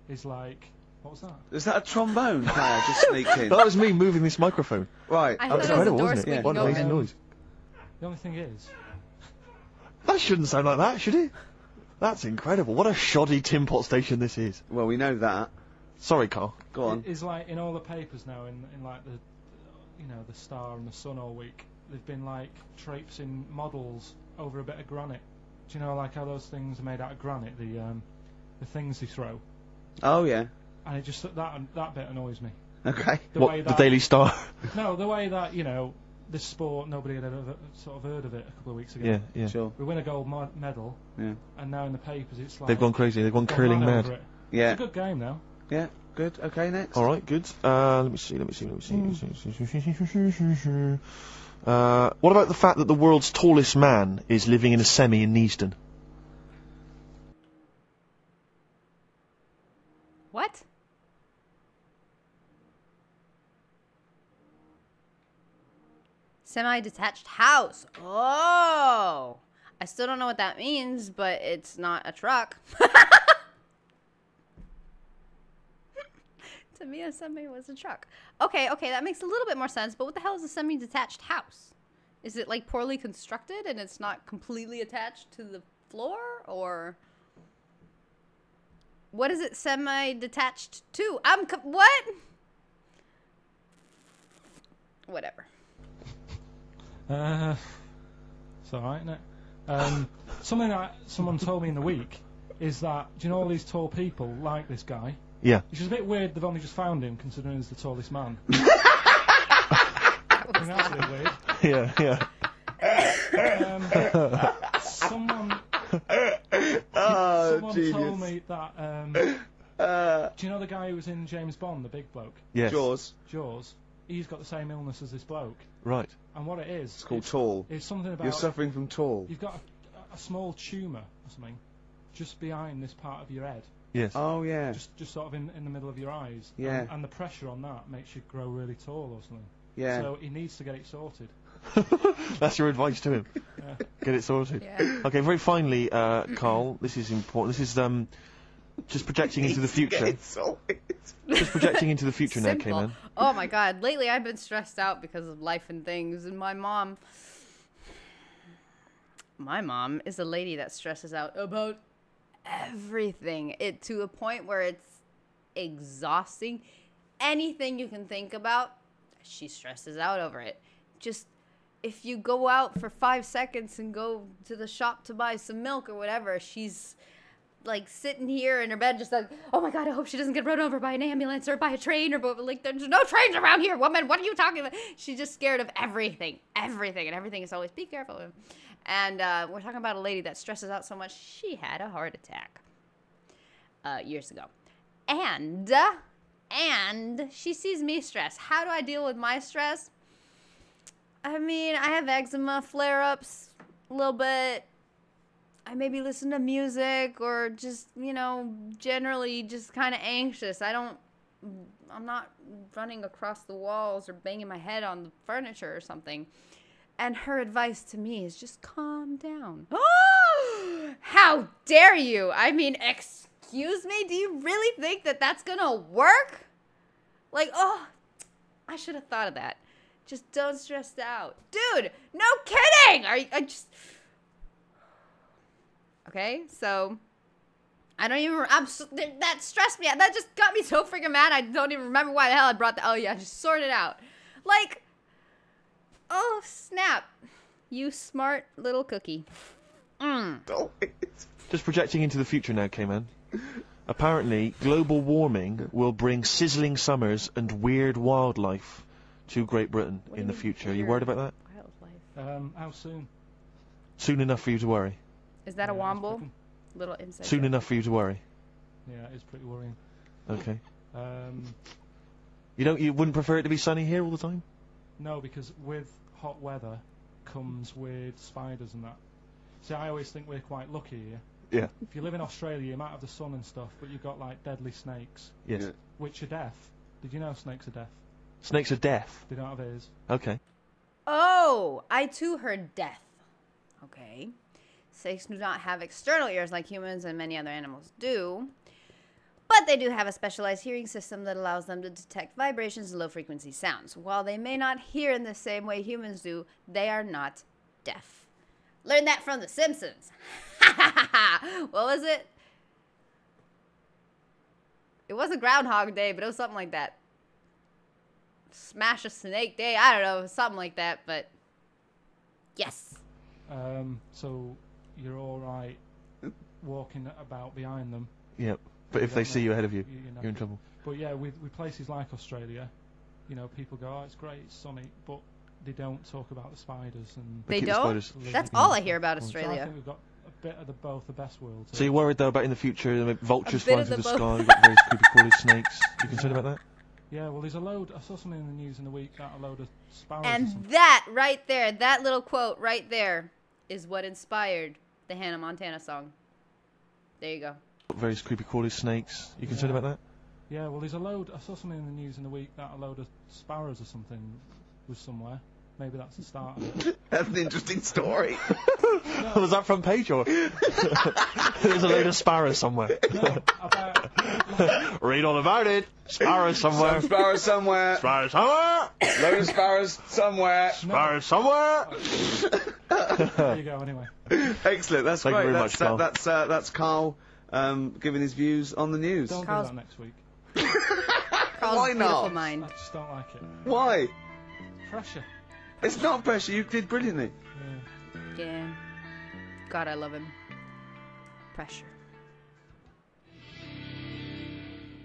is like... What was that? Is that a trombone player just sneaked in? That was me moving this microphone. Right. That was incredible, wasn't it? Yeah. What an amazing noise. The only thing is... That shouldn't sound like that, should it? That's incredible. What a shoddy tin pot station this is. Well, we know that. Sorry, Carl. Go on. It's like in all the papers now, in like the... You know, the Star and the Sun all week, they've been like traipsing models over a bit of granite. Do you know, like, how those things are made out of granite, the things they throw? Oh, yeah. And it just, that bit annoys me. Okay. The Daily Star? No, the way that, you know, this sport, nobody had ever sort of heard of it a couple of weeks ago. Yeah, yeah. Sure. We win a gold medal, yeah, and now in the papers it's like... They've gone crazy, they've gone curling mad. Yeah. It's a good game, though. Yeah, good. Okay, next. All right, good. Let me see. What about the fact that the world's tallest man is living in a semi in Neasden? What? Semi-detached house. Oh! I still don't know what that means, but it's not a truck. To me, a semi was a truck. Okay, that makes a little bit more sense, but what the hell is a semi-detached house? Is it, like, poorly constructed and it's not completely attached to the floor, or... What is it semi-detached to? What? Whatever. It's alright, isn't it? Something that someone told me in the week is that, do you know all these tall people like this guy? Yeah. Which is a bit weird, they've only just found him, considering he's the tallest man. That's a bit weird. Yeah. Someone told me that, do you know the guy who was in James Bond, the big bloke? Yes. Jaws. He's got the same illness as this bloke. Right. And what it is... It's called tall. It's something about... You're suffering from tall. You've got a small tumour or something just behind this part of your head. Yes. Oh, yeah. Just sort of in the middle of your eyes. Yeah. And the pressure on that makes you grow really tall or something. Yeah. So he needs to get it sorted. That's your advice to him. Yeah. Get it sorted. Yeah. Okay, very finally, Carl, this is important. This is just projecting into the future. Get it sorted. Just projecting into the future now, Cayman. Oh, my God. Lately, I've been stressed out because of life and things, and my mom is a lady that stresses out about everything, it to a point where it's exhausting. Anything you can think about, she stresses out over it. Just if you go out for 5 seconds and go to the shop to buy some milk or whatever, she's like sitting here in her bed just like, oh my God, I hope she doesn't get run over by an ambulance or by a train, or like, there's no trains around here, woman, what are you talking about? She's just scared of everything, and everything is always be careful. And we're talking about a lady that stresses out so much, she had a heart attack years ago. And she sees me stress. How do I deal with my stress? I mean, I have eczema flare-ups a little bit. I maybe listen to music, or just, you know, generally just kind of anxious. I'm not running across the walls or banging my head on the furniture or something. And her advice to me is just calm down. Oh, how dare you? I mean, excuse me? Do you really think that that's gonna work? Like, oh, I should have thought of that. Just don't stress out. Dude, no kidding! Okay, so... I don't even... that stressed me out. That just got me so freaking mad. I don't even remember why the hell I brought that. Oh, yeah, just sort it out. Like... Oh, snap. You smart little cookie. Just projecting into the future now, Cayman. Apparently, global warming will bring sizzling summers and weird wildlife to Great Britain in the future. Are you worried about that? Wildlife. How soon? Soon enough for you to worry. Is that a womble? Little insect. Soon enough for you to worry. Yeah, it's pretty worrying. Okay. You wouldn't prefer it to be sunny here all the time? No, because with hot weather comes weird spiders and that. See, I always think we're quite lucky here. Yeah. If you live in Australia, you might have the sun and stuff, but you've got, like, deadly snakes. Yes. Yeah. Which are deaf. Did you know snakes are deaf? Snakes are deaf? They don't have ears. Okay. Oh! I, too, heard deaf. Okay. Snakes do not have external ears like humans and many other animals do. But they do have a specialized hearing system that allows them to detect vibrations and low-frequency sounds. While they may not hear in the same way humans do, they are not deaf. Learn that from The Simpsons. What was it? It wasn't Groundhog Day, but it was something like that. Smash a Snake Day, I don't know, something like that, but... Yes. So, you're all right walking about behind them. Yeah, but if they see you ahead of you, you're in trouble. But yeah, with places like Australia, you know, people go, oh, it's great, it's sunny, but they don't talk about the spiders. And they don't? That's all I hear about Australia. So I think we've got a bit of the best world. So you're worried, though, about in the future, vultures flying through the sky, you've got very creepy crawly snakes. You concerned about that? Yeah, well, there's a load. I saw something in the news in the week that a load of sparrows. And that right there, that little quote right there, is what inspired the Hannah Montana song. There you go. Very creepy crawly snakes. You concerned about that? Yeah, well, there's a load. I saw something in the news in the week that a load of sparrows or something was somewhere. Maybe that's the start of it. That's an interesting story. No. Was that from Page or? There's a load of sparrows somewhere. No, about... Read all about it. Sparrows somewhere. Sparrows somewhere. Sparrows somewhere. Load of sparrows somewhere. Sparrows somewhere. There you go. Anyway. Excellent. That's great. Thank you very much, Carl. That's Carl giving his views on the news. Don't do that next week. Carl's Why not? Mind. I just don't like it. Why? Pressure. It's not pressure, you did brilliantly. Yeah. Yeah. God, I love him. Pressure.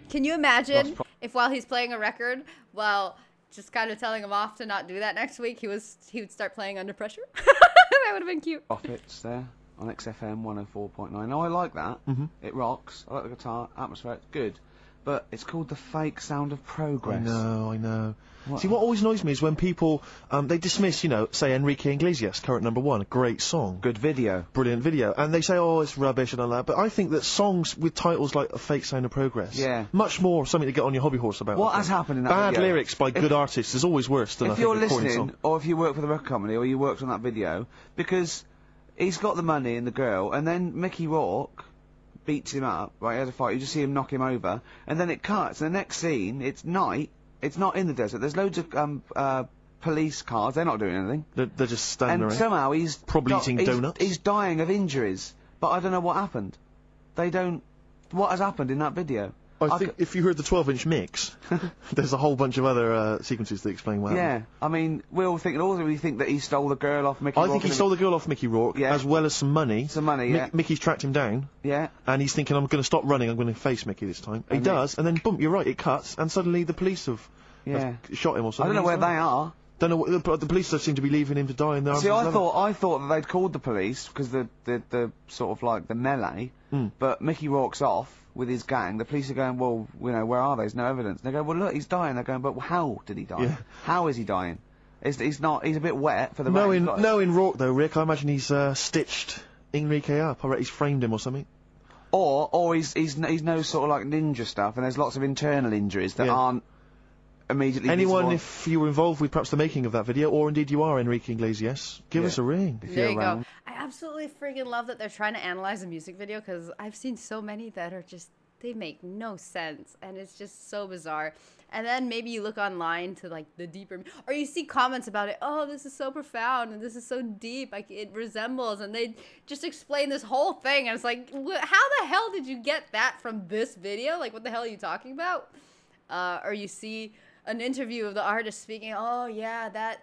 Can you imagine if while he's playing a record, while just kind of telling him off to not do that next week, he would start playing Under Pressure? That would have been cute. Profits there on XFM 104.9. Oh, I like that. Mm-hmm. It rocks. I like the guitar, atmosphere, it's good. But it's called the fake sound of progress. I know, I know. What? See, what always annoys me is when people, they dismiss, you know, say Enrique Iglesias, current #1, a great song. Good video. Brilliant video. And they say, oh, it's rubbish and all that, but I think that songs with titles like the fake sound of progress, much more something to get on your hobby horse about. What has happened in that video? Bad lyrics by good artists is always worse than I think a recording song. If you're listening, or if you work for the record company, or you worked on that video, because he's got the money and the girl, and then Mickey Rourke beats him up, right, he has a fight, you just see him knock him over, and then it cuts, and the next scene, it's night, it's not in the desert, there's loads of, police cars, they're not doing anything. They're just standing around. And somehow he's... Probably eating donuts. He's dying of injuries, but I don't know what happened. They don't... What has happened in that video? I think if you heard the 12-inch mix, there's a whole bunch of other sequences that explain why. Yeah, I mean, we all think, that he stole the girl off Mickey Rourke. I think he stole the girl off Mickey Rourke, as well as some money. Some money, yeah. Mickey's tracked him down. Yeah. And he's thinking, I'm going to stop running, I'm going to face Mickey this time. And he does, and then, boom, you're right, it cuts, and suddenly the police have shot him or something. I don't know where they are. Don't know what, the police seem to be leaving him to die in there. See, I thought that they'd called the police, because the sort of, like, the melee, but Mickey Rourke's off with his gang. The police are going, well, you know, where are they? There's no evidence. And they go, well, look, he's dying. They're going, but how did he die? Yeah. How is he dying? He's not, he's a bit wet for the rain. Knowing Rourke, though, Rick, I imagine he's stitched Enrique up. I reckon he's framed him or something. Or he's no sort of, like, ninja stuff, and there's lots of internal injuries that aren't immediately visible. If you were involved with perhaps the making of that video, or indeed you are Enrique Iglesias, give us a ring. There you go. I absolutely friggin' love that they're trying to analyse a music video, because I've seen so many that are just, they make no sense, and it's just so bizarre. And then maybe you look online to, like, the deeper, or you see comments about it, oh, this is so profound, and this is so deep, like, it resembles, and they just explain this whole thing, and it's like, how the hell did you get that from this video? Like, what the hell are you talking about? Or you see an interview of the artist speaking, oh yeah, that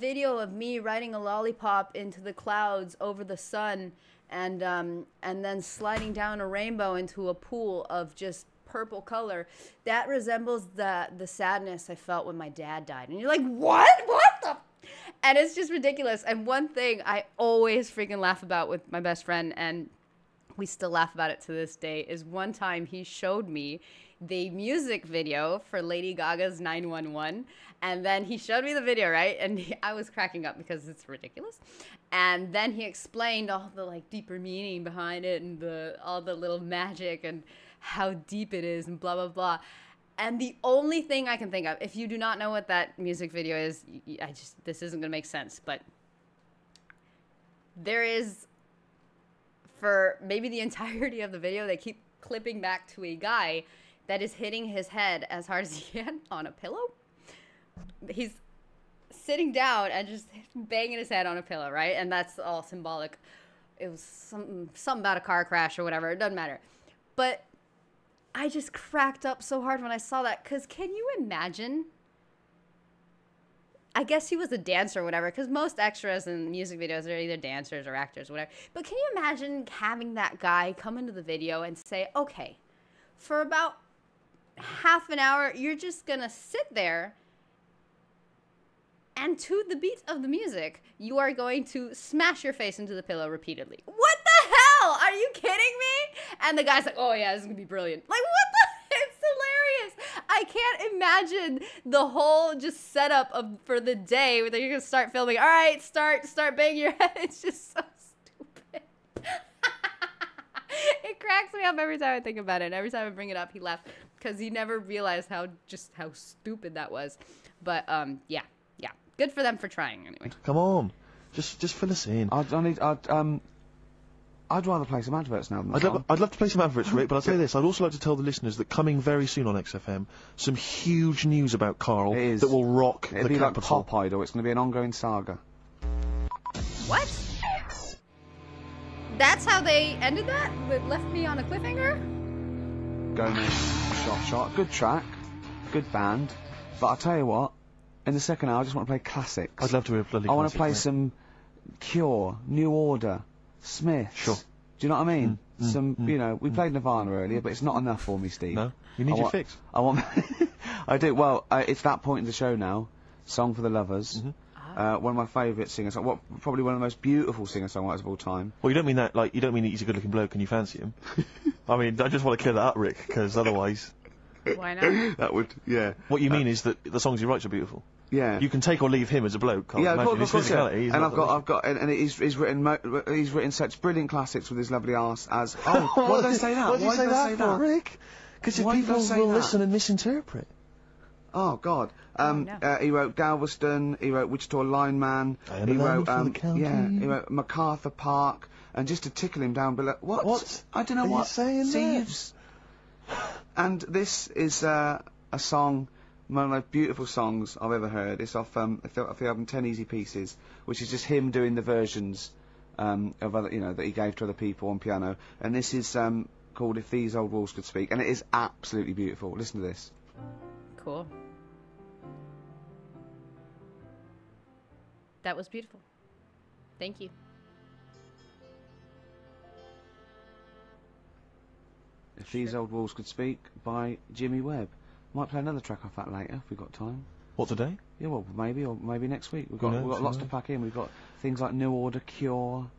video of me riding a lollipop into the clouds over the sun, and then sliding down a rainbow into a pool of just purple color, that resembles the sadness I felt when my dad died. And you're like, what the? And it's just ridiculous. And one thing I always freaking laugh about with my best friend, and we still laugh about it to this day, is one time he showed me the music video for Lady Gaga's 911, and then he showed me the video, right? And I was cracking up because it's ridiculous. And then he explained all the, like, deeper meaning behind it, and all the little magic and how deep it is and blah, blah, blah. And the only thing I can think of, if you do not know what that music video is, this isn't gonna make sense, but there is, for maybe the entirety of the video, they keep clipping back to a guy that is hitting his head as hard as he can on a pillow. He's sitting down and just banging his head on a pillow, right? And that's all symbolic. It was something about a car crash or whatever. It doesn't matter. But I just cracked up so hard when I saw that, because can you imagine I guess he was a dancer or whatever, because most extras in music videos are either dancers or actors or whatever. But can you imagine having that guy come into the video and say, okay, for about half an hour, you're just going to sit there and to the beat of the music, you are going to smash your face into the pillow repeatedly. What the hell? Are you kidding me? And the guy's like, oh yeah, this is going to be brilliant. Like, what the? It's hilarious. I can't imagine the whole just setup for the day where you're going to start filming. All right, start banging your head. It's just so stupid. It cracks me up every time I think about it. Every time I bring it up, he laughs because he never realized just how stupid that was. But yeah. Good for them for trying anyway. Come on, just fill us in. I'd rather play some adverts now than I'd love to play some adverts, Rick, but I'll tell you this, I'd also like to tell the listeners that coming very soon on XFM, some huge news about Carl that will rock the capital. It'll be like Pop Idol, it's going to be an ongoing saga. What? That's how they ended that? It left me on a cliffhanger? Gomez, Shot. Good track, good band, but I'll tell you what, in the second hour I just want to play classics. I'd love to be a bloody classic. I want to play some Cure, New Order, Smith. Sure. Do you know what I mean? You know, we played Nirvana earlier, but it's not enough for me, Steve. No, you need your fix. I do. Well, it's that point in the show now. Song for the Lovers. One of my favourite singers. Probably one of the most beautiful singer-songwriters of all time. Well, you don't mean that. Like, you don't mean that he's a good-looking bloke and you fancy him. I mean, I just want to clear that up, Rick, because otherwise. Why not? That would, yeah. What you mean is that the songs he writes are beautiful. Yeah. You can take or leave him as a bloke. Yeah, of course, And he's written such brilliant classics with his lovely arse as. Oh, why did I say that? Why did you say that for, Rick? Because people will listen and misinterpret. Oh God. He wrote Galveston. He wrote Wichita Lineman. He wrote he wrote MacArthur Park. And just to tickle him down below. What? I don't know what. Thieves. And this is a song, one of the most beautiful songs I've ever heard. It's off the album 10 Easy Pieces, which is just him doing the versions of other, you know, that he gave to other people on piano. And this is called If These Old Walls Could Speak, and it is absolutely beautiful. Listen to this. Cool. That was beautiful. Thank you. If These Old Walls Could Speak by Jimmy Webb. Might play another track off that later if we've got time. What, today? Yeah, well, maybe, or maybe next week. We've got lots to pack in. We've got things like New Order, Cure.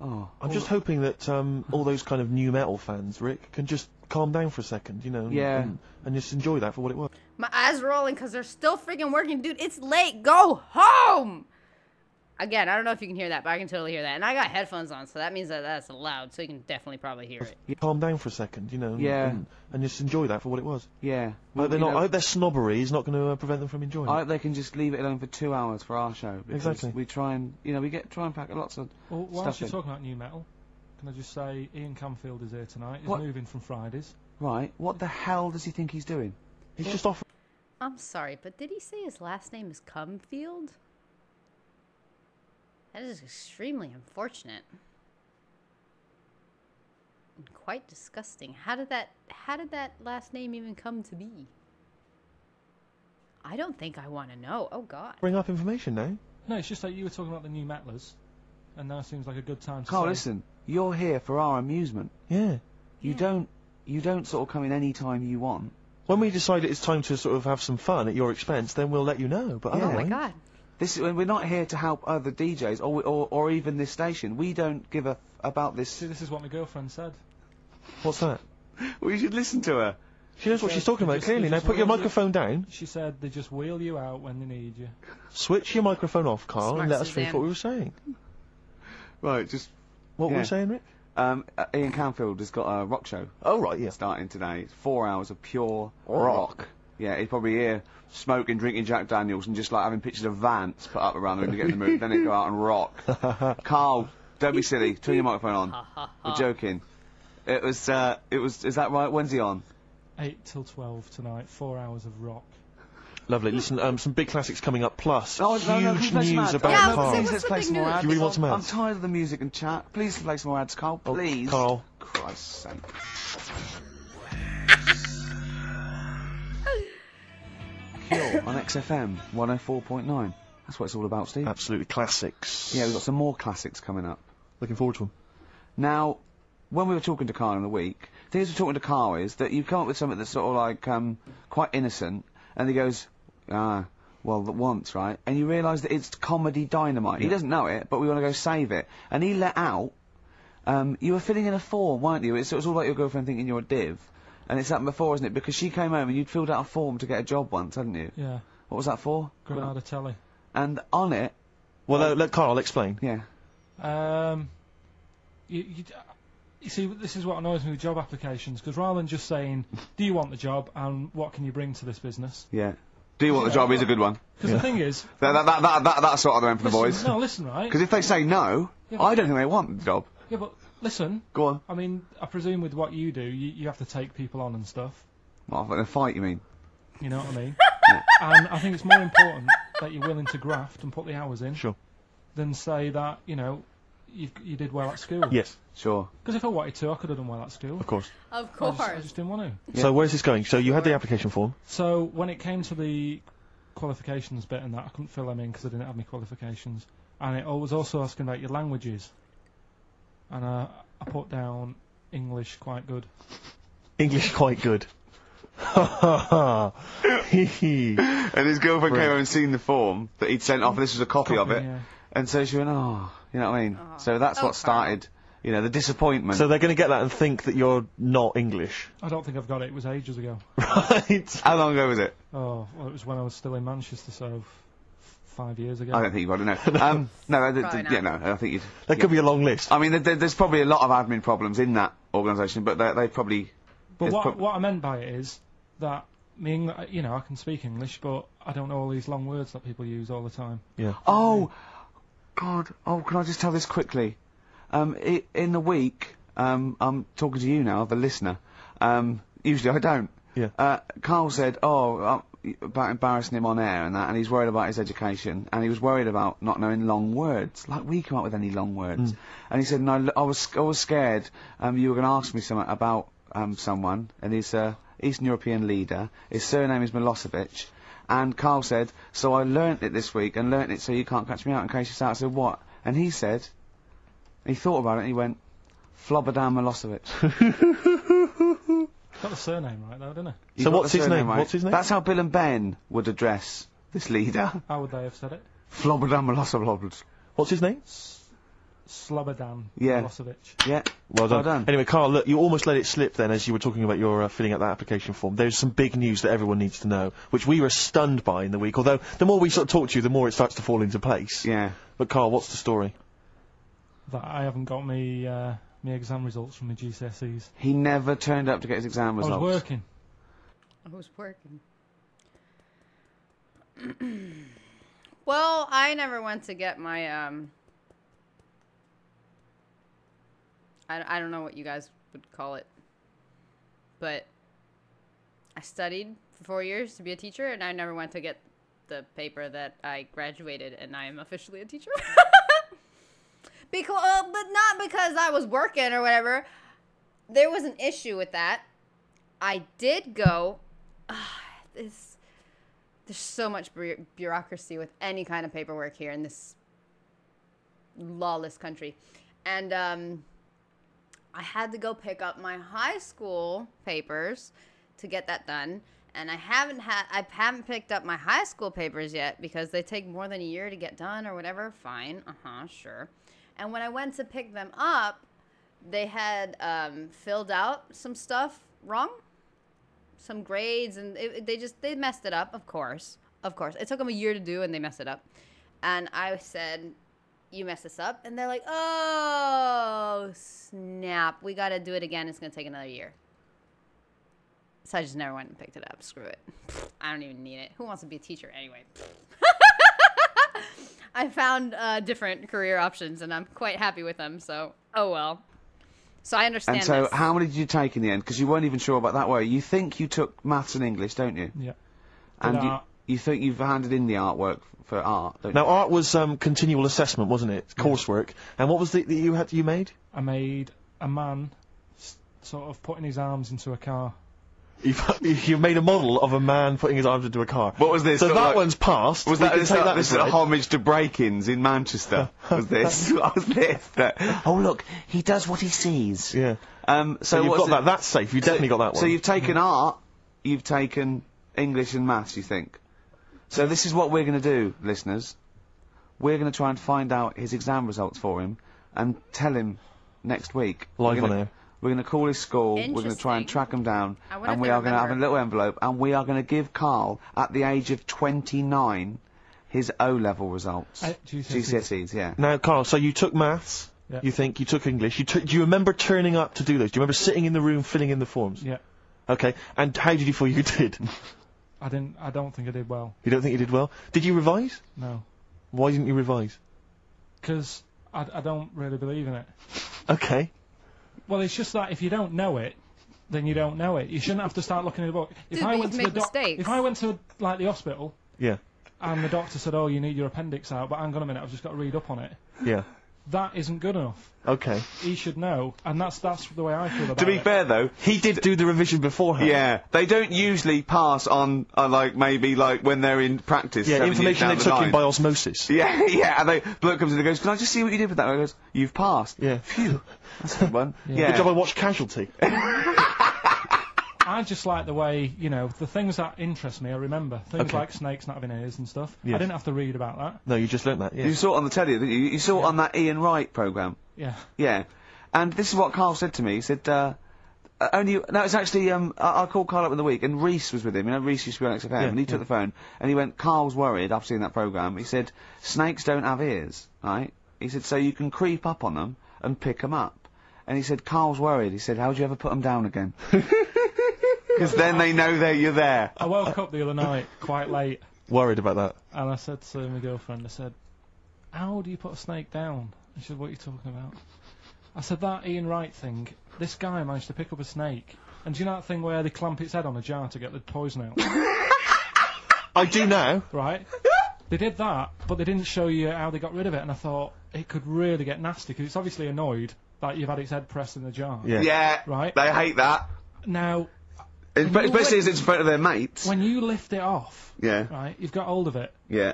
Oh, I'm just hoping that all those kind of new metal fans, Rick, can just calm down for a second, you know, and just enjoy that for what it was. My eyes are rolling because they're still freaking working. Dude, it's late. Go home! Again, I don't know if you can hear that, but I can totally hear that. And I got headphones on, so that means that that's loud, so you can definitely probably hear it. You calm down for a second, you know, and just enjoy that for what it was. Yeah. Well, I hope their snobbery is not going to prevent them from enjoying it. I hope they can just leave it alone for 2 hours for our show. Exactly. We try and, you know, try and pack lots of stuff in. You're talking about new metal, can I just say Ian Camfield is here tonight. He's moving from Fridays. Right. What the hell does he think he's doing? He's just off... I'm sorry, but did he say his last name is Cumfield? That is extremely unfortunate and quite disgusting. How did that last name even come to be? I don't think I want to know. Oh God. Bring up information now. No, it's just like you were talking about the new Metlers, and now seems like a good time to say. Carl, listen, you're here for our amusement. Yeah. You don't sort of come in any time you want. When we decide it's time to sort of have some fun at your expense, then we'll let you know. But otherwise. Oh my God. We're not here to help other DJs or even this station. We don't give a f about this. See, this is what my girlfriend said. What's that? Well, you should listen to her. She knows what she's talking about, clearly. Now put your microphone down. She said they just wheel you out when they need you. Switch your microphone off, Carl, and let us finish what we were saying. Right, just... What were we saying, Rick? Ian Camfield has got a rock show. Oh, right, yeah. Starting today. It's 4 hours of pure rock. Yeah, he's probably here smoking, drinking Jack Daniels and just like having pictures of Vance put up around him to get in the mood, then he'd go out and rock. Carl, don't be silly, turn your microphone on. We're joking. Is that right? When's he on? 8 till 12 tonight, 4 hours of rock. Lovely. Listen, some big classics coming up, plus huge news about Carl. Let's play some more ads. Do you really want some ads? I'm tired of the music and chat. Please play some more ads, Carl, please. Carl. Christ's sake. on XFM 104.9. That's what it's all about, Steve. Absolutely. Classics. Yeah, we've got some more classics coming up. Looking forward to them. Now, when we were talking to Carl in the week, the thing is we're talking to Carl is that you come up with something that's sort of like, quite innocent, and he goes, ah, well, the once, right? And you realise that it's comedy dynamite. Yeah. He doesn't know it, but we want to go save it. And he let out, you were filling in a form, weren't you? It was all about your girlfriend thinking you're a div. And it's happened before, isn't it? Because she came home and you'd filled out a form to get a job once, hadn't you? Yeah. What was that for? Granada telly. And on it... Well, let Carl explain. Yeah. You see, this is what annoys me with job applications, because rather than just saying, do you want the job, and what can you bring to this business? Yeah. Do you want the job is a good one. Because the thing is... That's sort of the end for the boys. No, listen, right? Because if they say no, yeah, I don't think they want the job. Yeah, but... Listen. Go on. I mean, I presume with what you do, you have to take people on and stuff. Well, in a fight, you mean? You know what I mean? Yeah. And I think it's more important that you're willing to graft and put the hours in. Sure. Than say that, you know, you did well at school. Yes. Sure. Because if I wanted to, I could have done well at school. Of course. Of course. I just didn't want to. Yeah. So where's this going? So you had the application form. So when it came to the qualifications bit and that, I couldn't fill them in because I didn't have any qualifications. And it was also asking about your languages. And I put down English quite good. English quite good. Ha ha ha. And his girlfriend came home and seen the form that he'd sent off, and this was a copy of it. Yeah. And so she went, oh, you know what I mean? Oh. So that's what started, you know, the disappointment. So they're going to get that and think that you're not English. I don't think I've got it. It was ages ago. Right. How long ago was it? Oh, well, it was when I was still in Manchester, so... 5 years ago. I don't think you've got to know. I think you'd... That could be a long list. I mean, there's probably a lot of admin problems in that organisation, but they probably... But what I meant by it is that, you know, I can speak English, but I don't know all these long words that people use all the time. Yeah. Oh, God. Oh, can I just tell this quickly? In the week, I'm talking to you now, the listener. Usually I don't. Yeah. Carl said, about embarrassing him on air and that, and he's worried about his education, and he was worried about not knowing long words. Like, we come up with any long words. Mm. And he said, no, I was scared, you were going to ask me something about, someone, and he's a Eastern European leader, his surname is Milosevic, and Carl said, so I learnt it this week, and learnt it so you can't catch me out in case you start. I said, what? And he said, he thought about it, and he went, Slobodan Milosevic. Got the surname right, though, didn't it? So what's his name? Right. What's his name? That's how Bill and Ben would address this leader. How would they have said it? Slobodan Milosevic. What's his name? Slobodan Milosevic. Yeah. Well done. Anyway, Carl, look, you almost let it slip then as you were talking about your filling out that application form. There's some big news that everyone needs to know, which we were stunned by in the week, although the more we sort of talk to you, the more it starts to fall into place. Yeah. But, Carl, what's the story? That I haven't got me, my exam results from my GCSEs. He never turned up to get his exam results. I was working. Well, I never went to get my, I don't know what you guys would call it. But I studied for 4 years to be a teacher, and I never went to get the paper that I graduated, and I am officially a teacher. But not because I was working or whatever. There was an issue with that. I did go... There's so much bureaucracy with any kind of paperwork here in this lawless country. And I had to go pick up my high school papers to get that done. And I haven't picked up my high school papers yet because they take more than a year to get done or whatever. Fine. Uh-huh, sure. And when I went to pick them up, they had filled out some stuff wrong, some grades, and they messed it up, of course. It took them a year to do, and they messed it up. And I said, you messed this up? And they're like, oh, snap, we got to do it again. It's going to take another year. So I just never went and picked it up. Screw it. I don't even need it. Who wants to be a teacher anyway? I found different career options, and I'm quite happy with them, so, oh well. So I understand this. And so, how many did you take in the end? Because you weren't even sure about that, were you? You think you took maths and English, don't you? Yeah. And you think you've handed in the artwork for art, don't you? Now, art was continual assessment, wasn't it? Yeah. Coursework. And what was it that you made? I made a man sort of putting his arms into a car. You've made a model of a man putting his arms into a car. What was this? So that like, one's passed. Was that, this is a homage to break-ins in Manchester? Was this? Was this? Oh look, he does what he sees. Yeah. So you've got that. That's safe. You've definitely got that one. So you've taken art, you've taken English and maths. You think? So this is what we're going to do, listeners. We're going to try and find out his exam results for him and tell him next week. Live on air. We're going to call his school, we're going to try and track him down, and we are going to have a little envelope, and we are going to give Carl, at the age of 29, his O-level results. GCSEs, yeah. Now, Carl, so you took maths, yeah. You think, you took English, you took, do you remember turning up to do those? Do you remember sitting in the room, filling in the forms? Yeah. Okay, and how did you feel you did? I don't think I did well. You don't think you did well? Did you revise? No. Why didn't you revise? Because I don't really believe in it. Okay. Well, it's just that if you don't know it, then you don't know it. You shouldn't have to start looking in the book. If I went to the like the hospital, yeah, and the doctor said, "Oh, you need your appendix out," but hang on a minute, I've just got to read up on it. Yeah, that isn't good enough. Okay, he should know, and that's the way I feel about it. To be fair, though, he did do the revision beforehand. Yeah, they don't usually pass on, like maybe like when they're in practice. Yeah, information they took in by osmosis. Yeah, yeah. And they bloke comes in and goes, "Can I just see what you did with that?" And he goes, "You've passed." Yeah. Phew. That's a good one. Yeah. Good job I watched Casualty. I just like the way, you know, the things that interest me, I remember. Things okay. like snakes not having ears and stuff. Yes. I didn't have to read about that. No, you just learnt that, yeah. You saw it on the telly, didn't you? You saw it on that Ian Wright programme. Yeah. Yeah. And this is what Carl said to me. He said, no, it's actually, I called Carl up in the week, and Reese was with him. You know, Reese used to be on XFM, and he took the phone, and he went, Carl's worried, I've seen that programme. He said, snakes don't have ears, right? He said, so you can creep up on them and pick them up. And he said, Carl's worried. He said, how'd you ever put them down again? Because then they know that you're there. I woke up the other night, quite late. Worried about that. And I said to my girlfriend, I said, how do you put a snake down? And she said, what are you talking about? I said, that Ian Wright thing, this guy managed to pick up a snake. And do you know that thing where they clamp its head on a jar to get the poison out? I do now. Right. They did that, but they didn't show you how they got rid of it. And I thought, it could really get nasty, because it's obviously annoyed that you've had its head pressed in the jar. Yeah. Yeah. Right? They hate that. Now... especially as it's in front of their mates. When you lift it off, yeah, right, you've got hold of it. Yeah.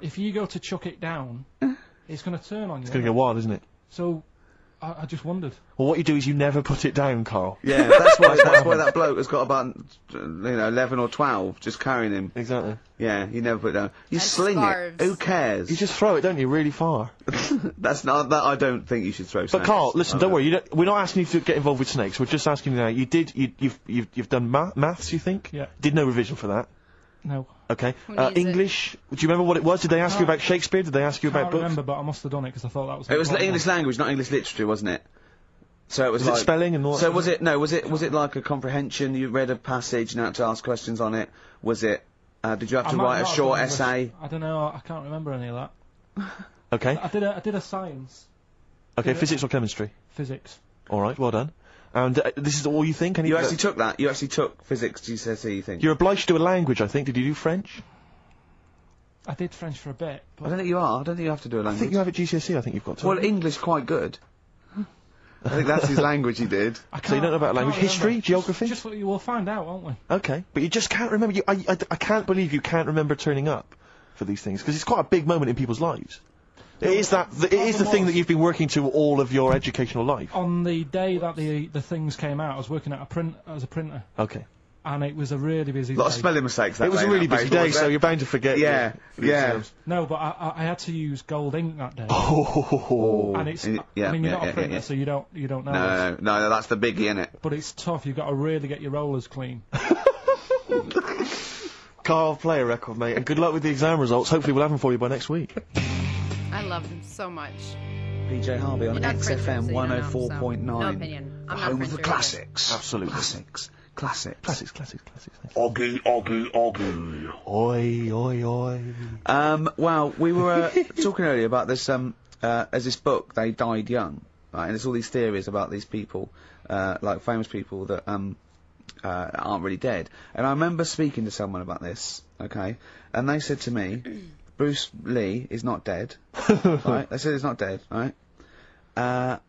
If you go to chuck it down, it's going to turn on you. It's going to go wild, isn't it? So, I just wondered. Well, what you do is you never put it down, Carl. Yeah, that's why. That's why that bloke has got about 11 or 12 just carrying him. Exactly. Yeah, you never put it down. You sling it. Who cares? You just throw it, don't you? Really far. That's not that. I don't think you should throw snakes. But Carl, listen, don't worry. You don't, we're not asking you to get involved with snakes. We're just asking you now. You did. You've done maths. You think? Yeah. Did no revision for that. No. Okay. English. Do you remember what it was? Did they ask you about Shakespeare? Did they ask you about books? I remember, but I must have done it because I thought that was. It was English language, not English literature, wasn't it? So it was like spelling and all. So was it? No, was it like a comprehension? You read a passage and had to ask questions on it. Was it? Did you have to write a short essay? I don't know. I can't remember any of that. Okay. I did a science. Okay, physics or chemistry? Physics. All right. Well done. And this is all you think? You actually took that? You actually took physics, GCSE, you think? You're obliged to do a language, I think. Did you do French? I did French for a bit, but... I don't think you are. I don't think you have to do a language. I think you have a GCSE, I think you've got to. Well, English quite good. I think that's his language he did. So you don't know about language. History? Remember. Geography? Just what you will find out, won't we? Okay. But you just can't remember. I can't believe you can't remember turning up for these things, because it's quite a big moment in people's lives. It is that. It is the thing that you've been working to all of your educational life. On the day that the things came out, I was working at as a printer. Okay. And it was a really busy day. A lot of spelling mistakes that day. It was a really busy day, so you're bound to forget. Yeah. Yeah. No, but I had to use gold ink that day. Oh. And it's. Yeah, I mean, you're not a printer, so you don't know. No, no, that's the biggie, isn't it? But it's tough. You've got to really get your rollers clean. Carl, play a record, mate, and good luck with the exam results. Hopefully, we'll have them for you by next week. I love them so much. PJ Harvey on XFM 104.9. No opinion. I'm home of the classics. Absolutely. Classics. Classics. Classics, classics, classics. Oggy, oggy, oggy. Oi, oi, oi. Well, we were talking earlier about this, there's this book, They Died Young, right? And it's all these theories about these people, like famous people that, aren't really dead. And I remember speaking to someone about this, okay? And they said to me, Bruce Lee is not dead, right? They said he's not dead, right? And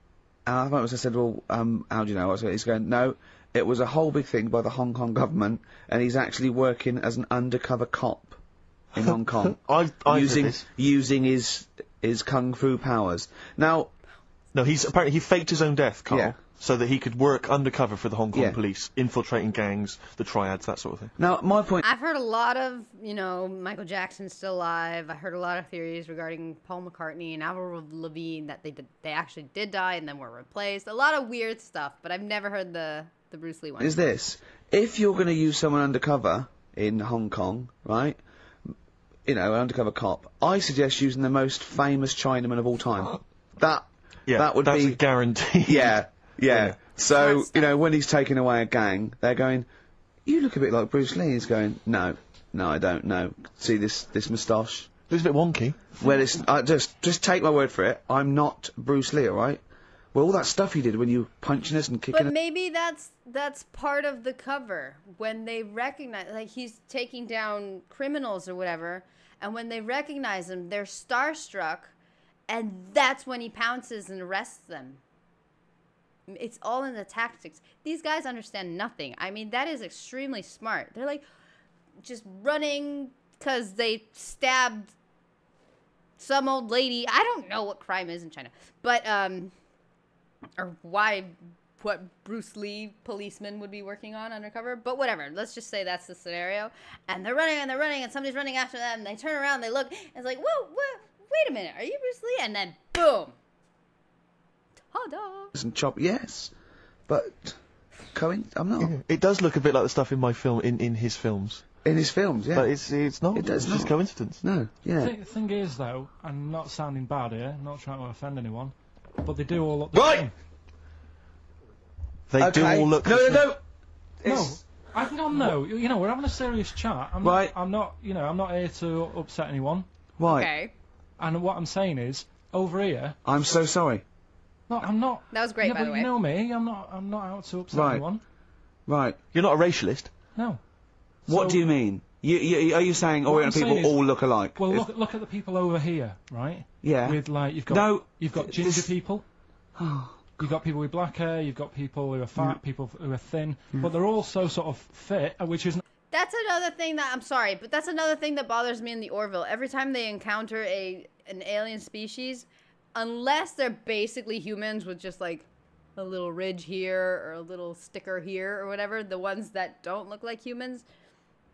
I said, well, how do you know? I was going, he's going, no, It was a whole big thing by the Hong Kong government, and he's actually working as an undercover cop in Hong Kong. Using his kung fu powers. Now, no, he's apparently he faked his own death, Carl, yeah, so that he could work undercover for the Hong Kong, yeah, police, infiltrating gangs, the triads, that sort of thing. Now, my point. I've heard a lot of, you know, Michael Jackson's still alive. I heard a lot of theories regarding Paul McCartney and Avril Lavigne that they actually did die and then were replaced. A lot of weird stuff, but I've never heard the Bruce Lee one. Is this, if you're going to use someone undercover in Hong Kong, right? You know, an undercover cop. I suggest using the most famous Chinaman of all time. That's a guarantee. Yeah. So, you know, when he's taking away a gang, they're going, "You look a bit like Bruce Lee." He's going, No, I don't know. See this moustache? Looks a bit wonky. Well, it's just take my word for it. I'm not Bruce Lee, all right? Well, all that stuff you did when you punching us and kicking us. But maybe that's part of the cover when they recognize, like, he's taking down criminals or whatever, and when they recognize him, they're starstruck. And that's when he pounces and arrests them. It's all in the tactics. These guys understand nothing. I mean, that is extremely smart. They're like just running because they stabbed some old lady. I don't know what crime is in China, but or why, what Bruce Lee policeman would be working on undercover. But whatever. Let's just say that's the scenario. And they're running, and somebody's running after them. And they turn around, and they look, and it's like, whoa. Wait a minute, are you Bruce Lee? And then, boom! Ta-da! Some chop, yes. But, I'm not. Yeah. It does look a bit like the stuff in my film, in his films. In his films, yeah. But it's not. It's just coincidence. No, yeah. The thing is, though, I'm not sounding bad here, not trying to offend anyone, but they do all look the same. They do all look the same. No. I think I'm you know, we're having a serious chat. I'm not here to upset anyone. Right. Okay. And what I'm saying is, over here. I'm so sorry. No, I'm not. That was great, by the way. You know me. I'm not out to upset anyone. Right. You're not a racialist. No. What do you mean? Are you saying Oriental people all look alike? Well, look at the people over here, right? Yeah. With like, you've got ginger people. Oh. You've got people with black hair. You've got people who are fat. Mm. People who are thin. Mm. But they're all so sort of fit, which isn't. That's another thing that, I'm sorry, but that's another thing that bothers me in the Orville. Every time they encounter an alien species, unless they're basically humans with just like a little ridge here or a little sticker here or whatever, the ones that don't look like humans,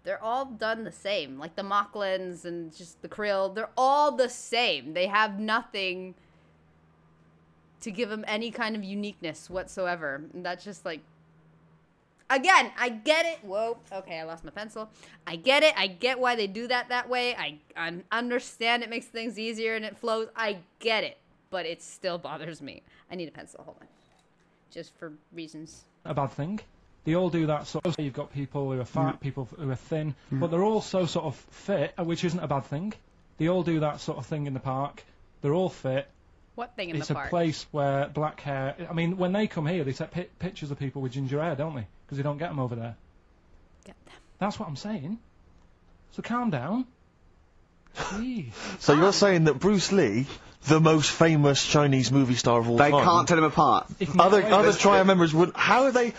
they're all done the same. Like the Mocklins and just the Krill, they're all the same. They have nothing to give them any kind of uniqueness whatsoever. And that's just like... Again, I get it. Whoa. Okay, I lost my pencil. I get it. I get why they do that way. I understand it makes things easier and it flows. I get it. But it still bothers me. I need a pencil. Hold on. Just for reasons. A bad thing. They all do that sort of... You've got people who are fat, people who are thin, but they're all so sort of fit, which isn't a bad thing. They all do that sort of thing in the park. They're all fit. What thing in the park? It's a place where black hair... I mean, when they come here, they take pictures of people with ginger hair, don't they? Because they don't get them over there. Get them. That's what I'm saying. So calm down. Jeez. So you're saying that Bruce Lee, the most famous Chinese movie star of all time... They can't tell him apart. Other triad members wouldn't... How are they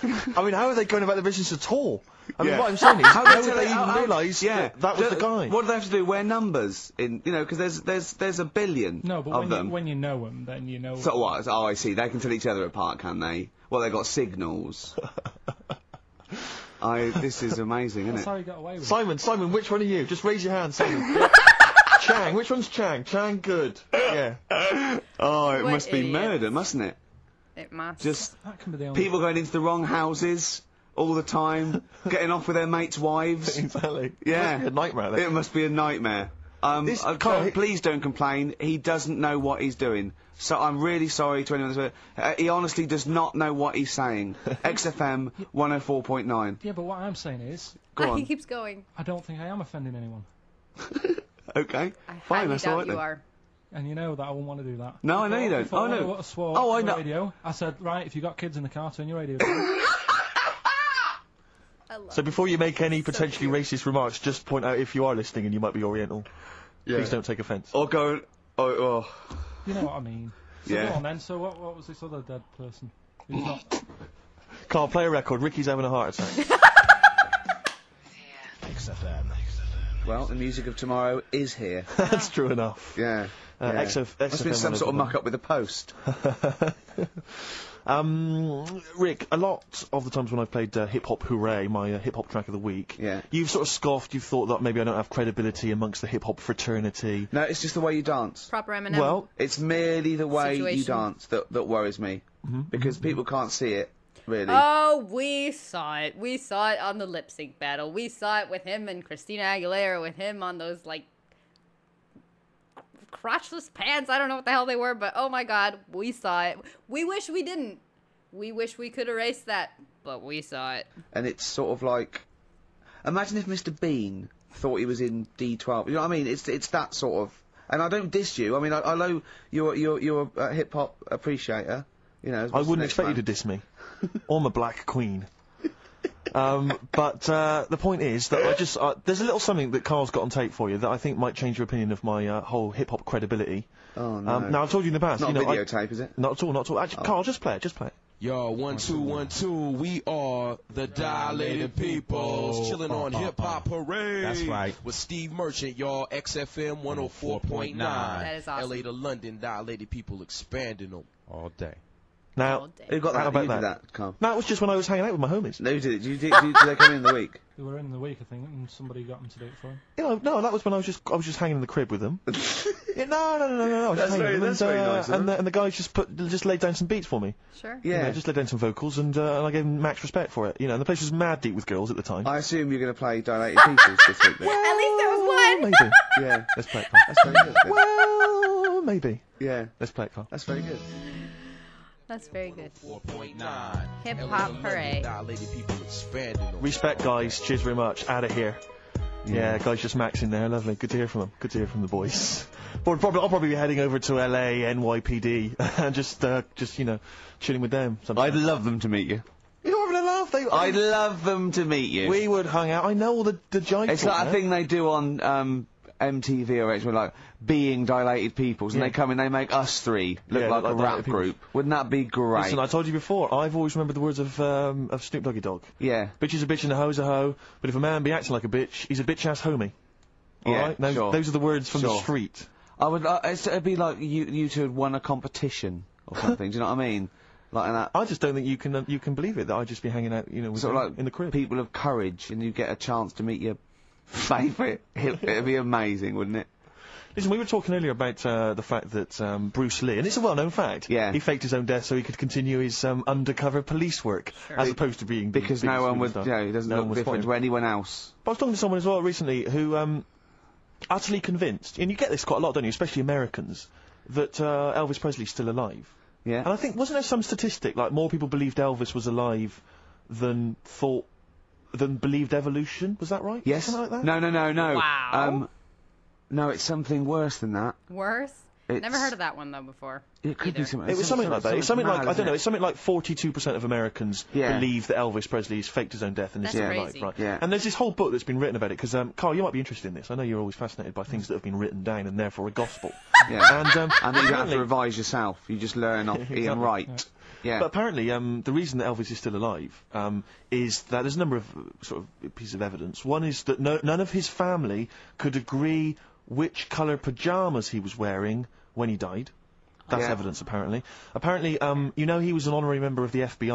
going about their business at all? I mean, what I'm saying is, how would they even realise that was the guy? What do they have to do? Wear numbers in, you know, because there's a billion of them. No, but when you know them, then you know... So what? Oh, I see. They can tell each other apart, can they? Well, they got signals. This is amazing, isn't it? That's how he got away with it. Simon, which one are you? Just raise your hand, Simon. Chang, which one's Chang? Chang, good. Yeah. Oh, it must be murder, mustn't it? It must. Just people going into the wrong houses all the time, getting off with their mates' wives. Exactly. Yeah. It must be a nightmare, then. It must be a nightmare. Please don't complain. He doesn't know what he's doing. So I'm really sorry to anyone that's... he honestly does not know what he's saying. XFM 104.9. Yeah, but what I'm saying is... He keeps going. I don't think I am offending anyone. Okay. Fine, that's all right then. You are. And you know that I wouldn't want to do that. No, I know you don't. I know. I swore on the radio. I said, right, if you've got kids in the car, turn your radio down. So before you make any potentially racist remarks, just point out if you are listening and you might be Oriental. Yeah. Please don't take offence. Or go... Oh. You know what I mean. So go on then, so what was this other dead person? Who's not... Carl, play a record. Ricky's having a heart attack. XFM. Well, the music of tomorrow is here. That's true enough. Yeah. Yeah. There's been some sort of muck-up with the post. Rick, a lot of the times when I've played Hip Hop Hooray, my Hip Hop track of the week, yeah, you've sort of scoffed, you've thought that maybe I don't have credibility amongst the hip hop fraternity. No, it's just the way you dance. Proper Eminem. Well, it's merely the way you dance that worries me, because people can't see it. Really? Oh, we saw it. We saw it on the lip sync battle. We saw it with him and Christina Aguilera, with him on those, like, crotchless pants. I don't know what the hell they were, but oh my god, we saw it. We wish we didn't. We wish we could erase that, but we saw it. And it's sort of like, imagine if Mr. Bean thought he was in D12. You know what I mean? It's that sort of. And I don't diss you. I mean, I know you're a hip hop appreciator. You know, I wouldn't expect you to diss me. I'm a black queen. But the point is that I just there's a little something that Carl's got on tape for you that I think might change your opinion of my whole hip hop credibility. Oh no! Now I've told you in the past. Not videotape, is it? Not at all. Not at all. Actually, Carl, just play it. Just play it. Yo, 1, 2, 1, 2. We are the Dilated Peoples, chilling on Hip Hop Hooray. That's right. With Steve Merchant, y'all. XFM 104.9. That is awesome. LA to London, Dilated People expanding them all day. Now, who got that? How about you that? Carl? No, it was just when I was hanging out with my homies. No, you did it. Did they come in the week? They were in the week, I think, and somebody got them to do it for him. Yeah, no, that was when I was just hanging in the crib with them. Yeah, no. That's very nice. And the guys just laid down some beats for me. Sure. Yeah. You know, just laid down some vocals, and I gave them max respect for it. You know, and the place was mad deep with girls at the time. I assume you're going to play Dilated Peoples this week. Then. Well, at least there was one. Maybe. Yeah. Let's play it, Carl. That's very good. Well, maybe. Yeah. Let's play it, Carl. That's very good. That's very good. Hip Hop Hooray. Respect, guys. Cheers very much. Out of here. Yeah, guys, just maxing there. Lovely. Good to hear from them. Good to hear from the boys. But I'll probably be heading over to LA, NYPD, and just you know, chilling with them. Sometimes. I'd love them to meet you. You're having a laugh. I'd love them to meet you. We would hang out. I know all the giants. It's like a thing they do on MTV or H, we're like being Dilated Peoples, and they come and they make us three look like a rap group. Wouldn't that be great? Listen, I told you before, I've always remembered the words of Snoop Doggy Dogg. Yeah. Bitch is a bitch and a hoe's a hoe, but if a man be acting like a bitch, he's a bitch-ass homie. Alright? Yeah, those are the words from the street. I would, it'd be like you two had won a competition or something, do you know what I mean? Like that. I just don't think you can believe it, that I'd just be hanging out, you know, with sort of like in the crib. People of courage, and you get a chance to meet your favourite. It'd be amazing, wouldn't it? Listen, we were talking earlier about the fact that Bruce Lee, and it's a well-known fact, he faked his own death so he could continue his undercover police work, as opposed to being because no one would, you know, he doesn't look different to anyone else. But I was talking to someone as well recently who utterly convinced, and you get this quite a lot, don't you? Especially Americans, that Elvis Presley's still alive. Yeah. And I think wasn't there some statistic like more people believed Elvis was alive than thought. Than believed evolution, was that right? Yes. Something like that? No. Wow. No, it's something worse than that. Worse? It's never heard of that one though before. It could be something. It was something like that. It's something like I don't know. It's something like 42% of Americans believe that Elvis Presley has faked his own death and is still alive, right? Yeah. And there's this whole book that's been written about it because Carl, you might be interested in this. I know you're always fascinated by things that have been written down and therefore a gospel. Yeah. And you don't have to revise yourself. You just learn off Ian Wright. Yeah. Yeah. But apparently, the reason that Elvis is still alive is that there's a number of sort of pieces of evidence. One is that none of his family could agree which colour pyjamas he was wearing when he died. That's evidence, apparently. Apparently, you know he was an honorary member of the FBI.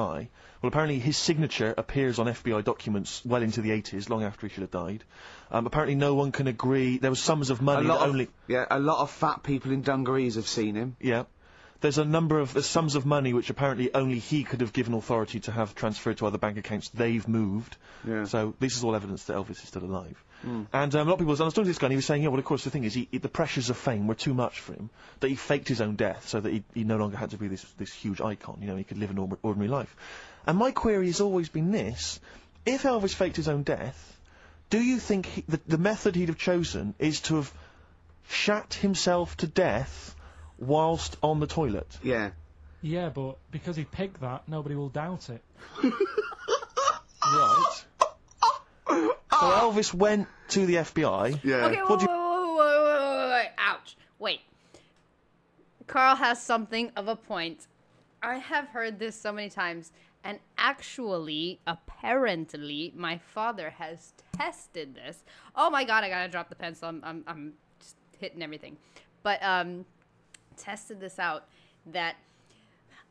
Well, apparently his signature appears on FBI documents well into the 80s, long after he should have died. Apparently no one can agree. There were sums of money that only... Yeah, a lot of fat people in dungarees have seen him. Yeah. There's a number of sums of money which apparently only he could have given authority to have transferred to other bank accounts. They've moved. Yeah. So this is all evidence that Elvis is still alive. Mm. And a lot of people, I was talking to this guy and he was saying, yeah, well, of course, the thing is, the pressures of fame were too much for him, that he faked his own death so that he no longer had to be this huge icon. You know, he could live an ordinary life. And my query has always been this. If Elvis faked his own death, do you think the method he'd have chosen is to have shat himself to death whilst on the toilet? Yeah. Yeah, but because he picked that, nobody will doubt it. Right. So Elvis went to the FBI. Yeah. Okay, wait. Ouch. Wait. Carl has something of a point. I have heard this so many times, and actually, apparently, my father has tested this. Oh my God, I gotta drop the pencil. I'm just hitting everything. But tested this out, that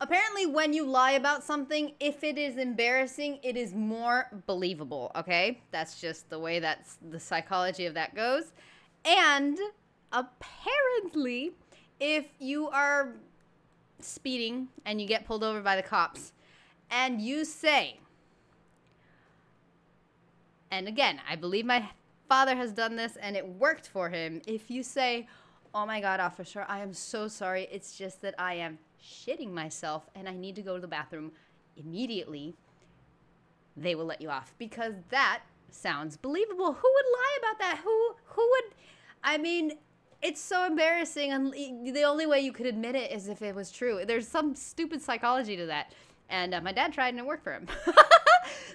apparently when you lie about something, if it is embarrassing, it is more believable, okay? That's just the way that's the psychology of that goes. And apparently, if you are speeding and you get pulled over by the cops and you say, and again, I believe my father has done this and it worked for him, if you say, "Oh my God, officer, I am so sorry. It's just that I am shitting myself and I need to go to the bathroom immediately," they will let you off, because that sounds believable. Who would lie about that? Who would? I mean, it's so embarrassing, and the only way you could admit it is if it was true. There's some stupid psychology to that, and my dad tried and it worked for him.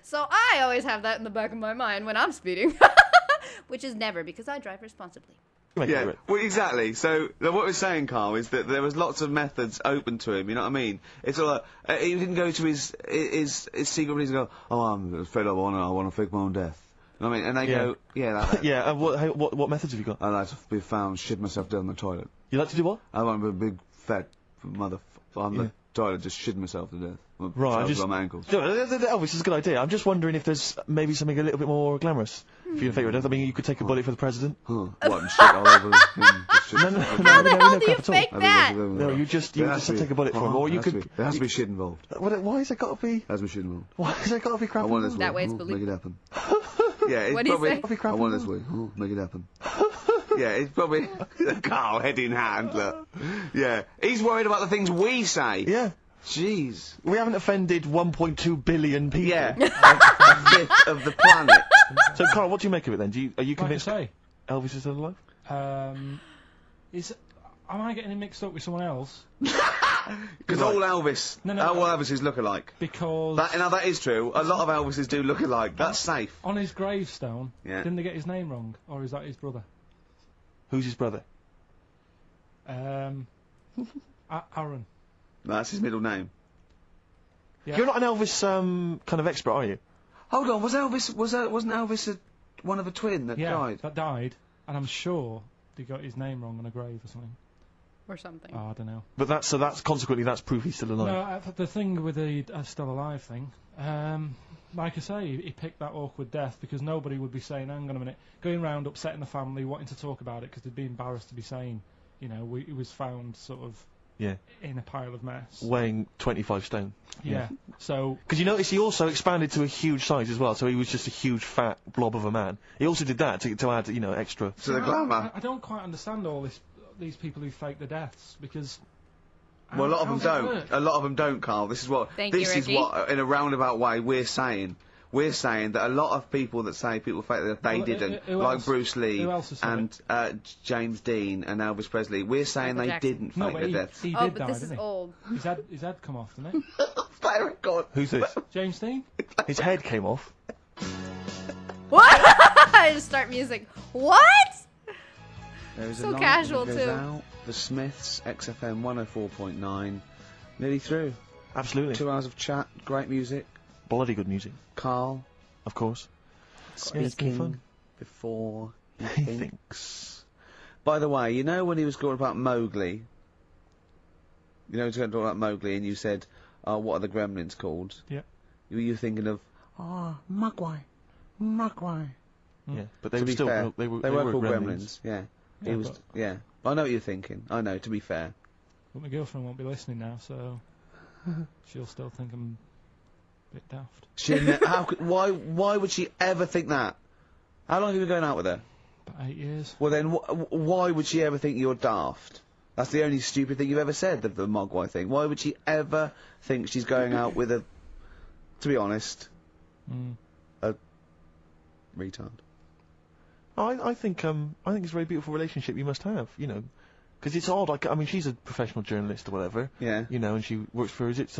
So I always have that in the back of my mind when I'm speeding, which is never, because I drive responsibly. Yeah, well, exactly. So what we're saying, Carl, is that there was lots of methods open to him. You know what I mean? It's all. He didn't go to his secret reason and go, "Oh, I'm afraid I want to fake my own death." You know what I mean? And they go, "Yeah, that." Yeah. And what methods have you got? I like to be found shit myself down the toilet. You like to do what? I want to be a big fat motherfucker on the toilet, just shit myself to death. Right. Just on my ankles. Elvis, this is a good idea. I'm just wondering if there's maybe something a little bit more glamorous. If you're fake death, I mean, you could take a bullet for the president. What? And shit all over him. How the hell do you fake that? No, you just take a bullet for him, or you could. There has to be shit involved. Why has it got to be? There has to be shit involved. Why has it got to be crap? I want this way. That way it's believable. Make it happen. Yeah, it's probably. I want this way. Make it happen. Yeah, it's probably Carl head in hand. Look. Yeah, he's worried about the things we say. Yeah. Jeez, we haven't offended 1.2 billion people. Yeah, a fifth of the planet. So, Carl, what do you make of it then? Are you convinced Elvis is still alive? Am I getting him mixed up with someone else? Because all Elvis, all Elvises look alike. Because that is true. A lot of Elvises do look alike. That's safe. On his gravestone, didn't they get his name wrong, or is that his brother? Who's his brother? Aaron. No, that's his middle name. Yeah. You're not an Elvis kind of expert, are you? Hold on, wasn't Elvis one of a twin that died? Yeah, that died, and I'm sure they got his name wrong on a grave or something. Or something. Oh, I don't know. But consequently that's proof he's still alive. No, the thing with the still alive thing, like I say, he picked that awkward death because nobody would be saying, "Hang on a minute," going round upsetting the family, wanting to talk about it because they'd be embarrassed to be saying, you know, it was found sort of. Yeah. In a pile of mess. Weighing 25 stone. Yeah. So. Because you notice he also expanded to a huge size as well, so he was just a huge fat blob of a man. He also did that to add, you know, extra. To the glamour. I don't quite understand all these people who fake their deaths because. Well, a lot of them don't. A lot of them don't, Carl. This is what. This is what, in a roundabout way, we're saying. We're saying that a lot of people that say people fake that they didn't, like Bruce Lee and James Dean and Elvis Presley, we're saying they didn't fake their deaths. He did die, this is old. His head come off, didn't it? God. Who's this? James Dean? His head came off. What? I just start music. What? So casual, too. The Smiths, XFM 104.9. Nearly through. Absolutely. 2 hours of chat, great music. Bloody good music. Carl. Of course. Speaking before he thinks. By the way, you know when he was talking about Mowgli? You know he was going to talk about Mowgli and you said, "Oh, what are the Gremlins called?" Yeah. Were you thinking of, Mowgli. Mowgli. Yeah, but they were still, they were called Gremlins. Yeah. Yeah, yeah. I know what you're thinking. I know, to be fair. But my girlfriend won't be listening now, so she'll still think I'm bit daft. Why would she ever think that? How long have you been going out with her? About 8 years. Well then, why would she ever think you're daft? That's the only stupid thing you've ever said, the Mogwai thing. Why would she ever think she's going out with a, to be honest, a retard? I think it's a very beautiful relationship you must have, you know. Because it's odd, like, I mean, she's a professional journalist or whatever. Yeah. You know, and she works for, is it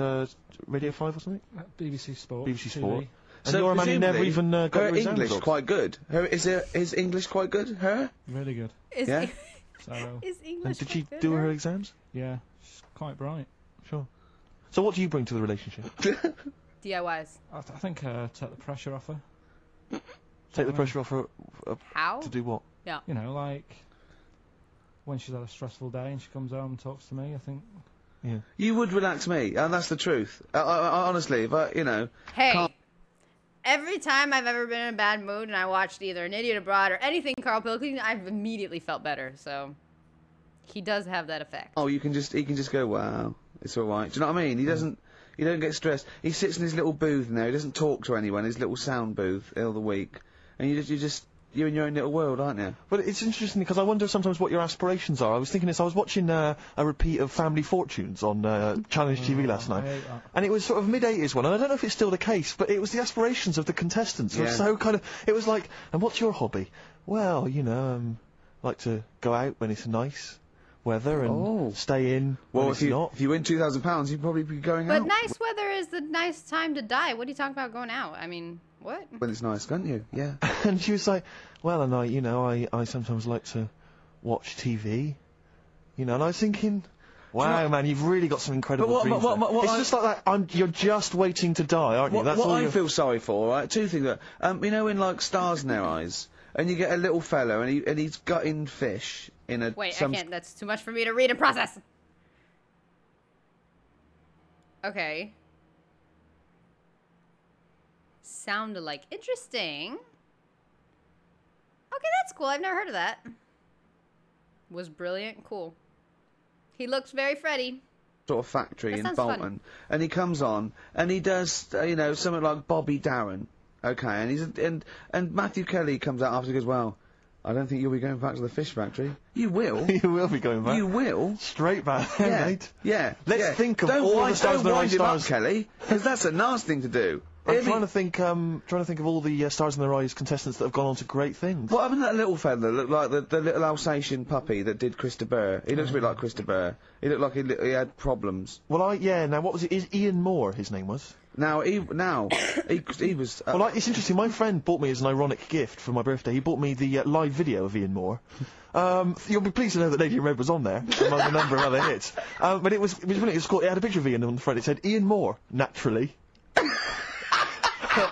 Radio 5 or something? BBC Sport. BBC Sport. TV. And so your man never even got her English results. Quite good. Is English quite good? Her? Really good. Is yeah? So. Is English and did she good, do her exams? Yeah. She's quite bright. Sure. So what do you bring to the relationship? DIYs. I think take the pressure off her. Take the pressure off her. How? To do what? Yeah. You know, like when she's had a stressful day and she comes home and talks to me. I think. Yeah. You would relax me, and that's the truth. I honestly, if I, you know. Hey. Every time I've ever been in a bad mood and I watched either An Idiot Abroad or anything Carl Pilkington, I've immediately felt better. So he does have that effect. Oh, you can just he can just go, wow, it's all right. Do you know what I mean? He doesn't. You don't get stressed. He sits in his little booth now. He doesn't talk to anyone. His little sound booth all the week, and you're in your own little world, aren't you? Well, it's interesting because I wonder sometimes what your aspirations are. I was thinking this. I was watching a repeat of Family Fortunes on Challenge TV last night, and it was sort of mid-80s one. And I don't know if it's still the case, but it was the aspirations of the contestants. Yeah. It was so kind of. It was like, and what's your hobby? Well, you know, I like to go out when it's nice weather and stay in. Well, if you win £2,000, you'd probably be going out. But nice weather is the nice time to die. What are you talking about going out? I mean, what? Well, it's nice, can't you? Yeah. And she was like, well, and I sometimes like to watch TV, you know, and I was thinking, wow, man, you've really got some incredible dreams. But what it's just like that, you're just waiting to die, aren't you? That's what I feel sorry for, right? Two things. You know, in, like, Stars in Their Eyes, and you get a little fellow, and he's gutting fish in a... Wait, I can't. That's too much for me to read and process. Okay. Sound alike. Interesting. Okay, that's cool. I've never heard of that. Was brilliant. Cool. He looks very Freddy. Sort of factory that in Bolton. Fun. And he comes on, and he does, you know, something like Bobby Darin. Okay, and he's and Matthew Kelly comes out after and goes, well, I don't think you'll be going back to the fish factory. You will. You will be going back. You will. Straight back. Yeah. Mate. Yeah. Let's think of all the Stars in Their Eyes. Don't wind him up, Kelly, because that's a nasty thing to do. I'm trying to think of all the Stars in Their Eyes contestants that have gone on to great things. What happened to that little fella? Looked like the little Alsatian puppy that did Christopher de Burgh. He looked a bit like Christopher de Burgh. He looked like he had problems. Well, now what was it? Is Ian Moore his name was? He was... well, it's interesting, my friend bought me as an ironic gift for my birthday, he bought me the live video of Ian Moore. You'll be pleased to know that Lady in Red was on there, among a number of other hits. But it was called, it had a picture of Ian on the front, it said, Ian Moore, naturally.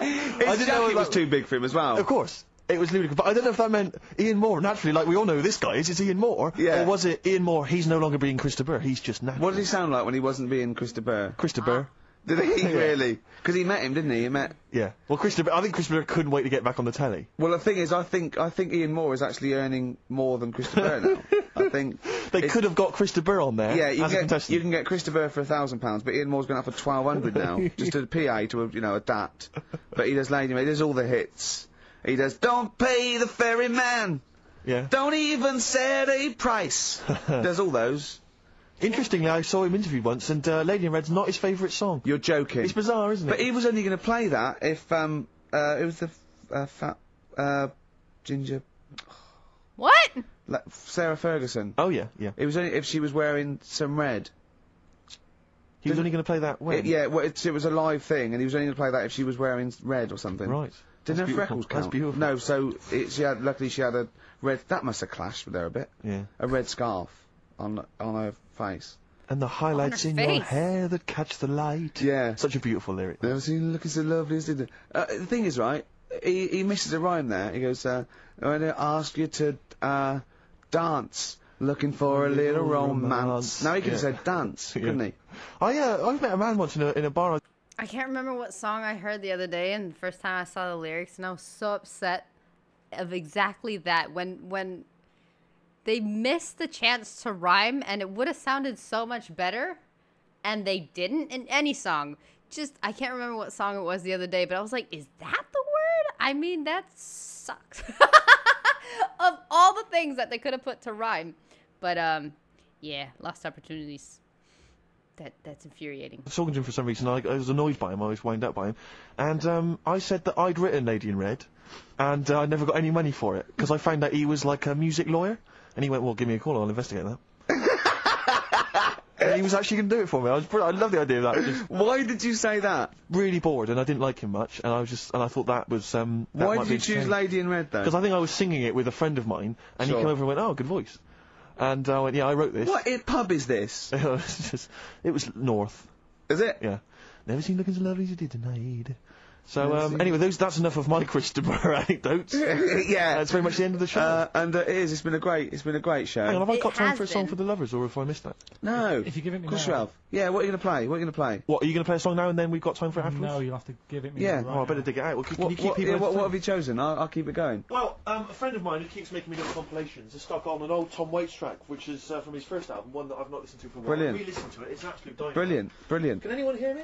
His jacket was too big for him as well. Of course. It was ludicrous, but I don't know if that meant Ian Moore, naturally, like we all know who this guy is, it's Ian Moore. Yeah. Or was it Ian Moore, he's no longer being Christopher de Burgh, he's just natural. What did he sound like when he wasn't being Christopher de Burgh? Did he really? Because he met him, didn't he? He met. Yeah. Well, Christopher. I think Christopher couldn't wait to get back on the telly. Well, the thing is, I think Ian Moore is actually earning more than Christopher now. I think they could have got Christopher on there. Yeah, you can get Christopher for £1,000, but Ian Moore's going up for 1,200 now, just a PA to adapt. But he does Lady May. He does all the hits. He does Don't Pay the Ferryman. Yeah. Don't even set a price. Does all those. Interestingly, I saw him interviewed once, and Lady in Red's not his favourite song. You're joking. It's bizarre, isn't it? But he was only going to play that if, it was the, fat, ginger... What? Like Sarah Ferguson. Oh, yeah, yeah. It was only if she was wearing some red. He was only going to play that when? Yeah, well, it was a live thing, and he was only going to play that if she was wearing red or something. Right. Didn't her freckles count? That's beautiful. No, so luckily she had a red... That must have clashed with her a bit. Yeah. A red scarf. On her face. And the highlights in your hair that catch the light. Yeah. Such a beautiful lyric. Never seen you looking so lovely as did. The thing is, right, he misses a rhyme there. He goes, I'm going to ask you to, dance. Looking for a little romance. Now he could have said dance, couldn't he? I've met a man once in a bar. I can't remember what song I heard the other day and the first time I saw the lyrics and I was so upset of exactly that when they missed the chance to rhyme, and it would have sounded so much better, and they didn't in any song. Just, I can't remember what song it was the other day, but I was like, is that the word? I mean, that sucks. Of all the things that they could have put to rhyme. But, yeah, lost opportunities. That's infuriating. I was talking to him for some reason, I was annoyed by him, I was wound up by him, and I said that I'd written Lady in Red, and I never got any money for it, because I found out he was like a music lawyer. And he went, well, give me a call, I'll investigate that. And he was actually going to do it for me. I love the idea of that. Just, why did you say that? Really bored, and I didn't like him much, and I thought that was, that why did you choose Lady in Red, though? Because I think I was singing it with a friend of mine, and he came over and went, oh, good voice. And I went, yeah, I wrote this. What pub is this? It was North. Is it? Yeah. Never seen looking as lovely as you did tonight. So, anyway, that's enough of my Christopher anecdotes. Yeah. That's very much the end of the show. And it is. It's been a great show. Hang on, have I got time for a song for the lovers, or have I missed that? No. If you give it me now. Ralph. Yeah, what are you going to play? What, are you going to play a song now and then we've got time for it afterwards? No, you'll have to give it me. Yeah. Right, I better dig it out. Well, what have you chosen? I'll keep it going. Well, a friend of mine who keeps making me little compilations has stuck on an old Tom Waits track, which is from his first album, one that I've not listened to for a while. Brilliant. I re-listened to it. It's absolutely dynamite. Brilliant. Can anyone hear me?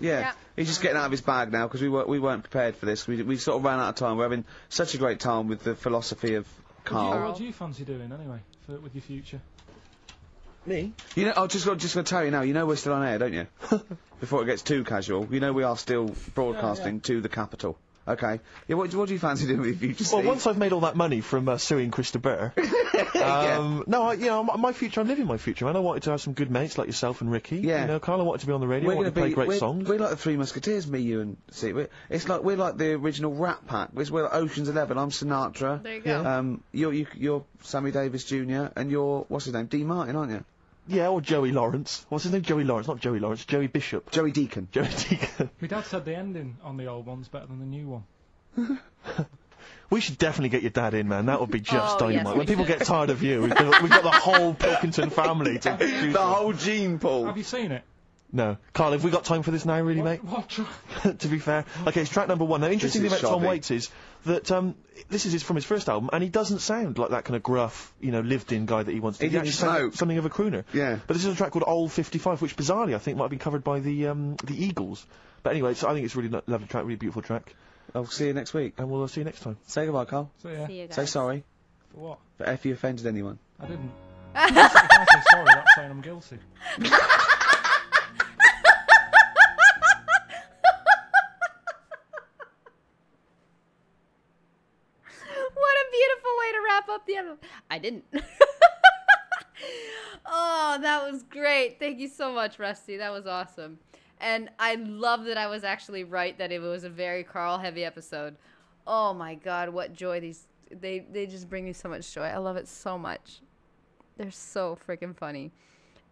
Yeah. He's just getting out of his bag now because we weren't prepared for this. We sort of ran out of time. We're having such a great time with the philosophy of Carl. What do you fancy doing anyway with your future? Me? You know, I'm just gonna tell you now. You know we're still on air, don't you? Before it gets too casual, you know we are still broadcasting to the capital. Okay. Yeah. What do you fancy doing with your future? Well, once I've made all that money from suing Chris de Burgh. My future. I'm living my future, man. I wanted to have some good mates like yourself and Ricky. Yeah. You know, Carl, I wanted to be on the radio. I wanted to play great songs. We're like the Three Musketeers, me, you, and see. We're like the original Rat Pack. We're like Ocean's 11. I'm Sinatra. There you go. You're Sammy Davis Jr. and you're what's his name, Dean Martin, aren't you? Yeah, or Joey Lawrence. What's his name? Joey Lawrence, not Joey Lawrence. Joey Bishop. Joey Deacon. My dad said the ending on the old one's better than the new one. We should definitely get your dad in, man. That would be just dynamite. Yes, when people get tired of you, we've got the whole Pilkington family to choose the whole gene pool. Have you seen it? No. Carl, have we got time for this now, really, mate? To be fair. Okay, it's track number one. Now, interesting thing about Tom Waits is that, this is from his first album, and he doesn't sound like that kind of gruff, you know, lived-in guy that he wants to be. He actually sounds something of a crooner. Yeah. But this is a track called Old 55, which bizarrely, I think, might have been covered by the Eagles. But anyway, I think it's a really lovely track, really beautiful track. I'll see you next week. And we'll see you next time. Say goodbye, Carl. See you guys. Say sorry. For what? For if you offended anyone. I didn't. If I say sorry, that's saying I'm guilty. I didn't. Oh, that was great. Thank you so much, Rusty. That was awesome. And I love that I was actually right that it was a very Carl-heavy episode. Oh my God, what joy. They just bring me so much joy. I love it so much. They're so freaking funny.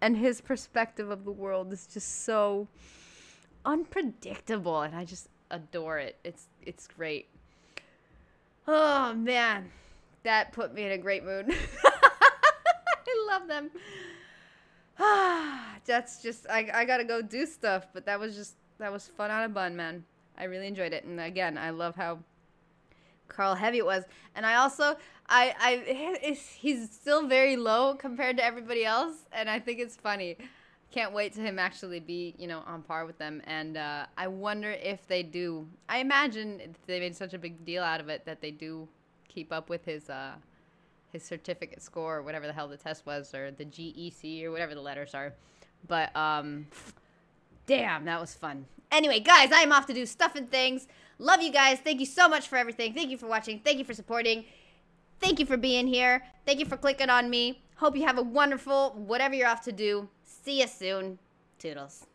And his perspective of the world is just so unpredictable, and I just adore it. It's great. Oh, man. That put me in a great mood. I love them. That's just, I gotta go do stuff, but that was fun on a bun, man. I really enjoyed it, and again, I love how Carl heavy it was. And I also, he's still very low compared to everybody else, and I think it's funny. Can't wait to him actually be, you know, on par with them, and I wonder if they do. I imagine they made such a big deal out of it that they do keep up with his certificate score or whatever the hell the test was, or the GEC or whatever the letters are. But damn, that was fun. Anyway, guys, I am off to do stuff and things. Love you guys. Thank you so much for everything. Thank you for watching. Thank you for supporting. Thank you for being here. Thank you for clicking on me. Hope you have a wonderful whatever you're off to do. See you soon. Toodles.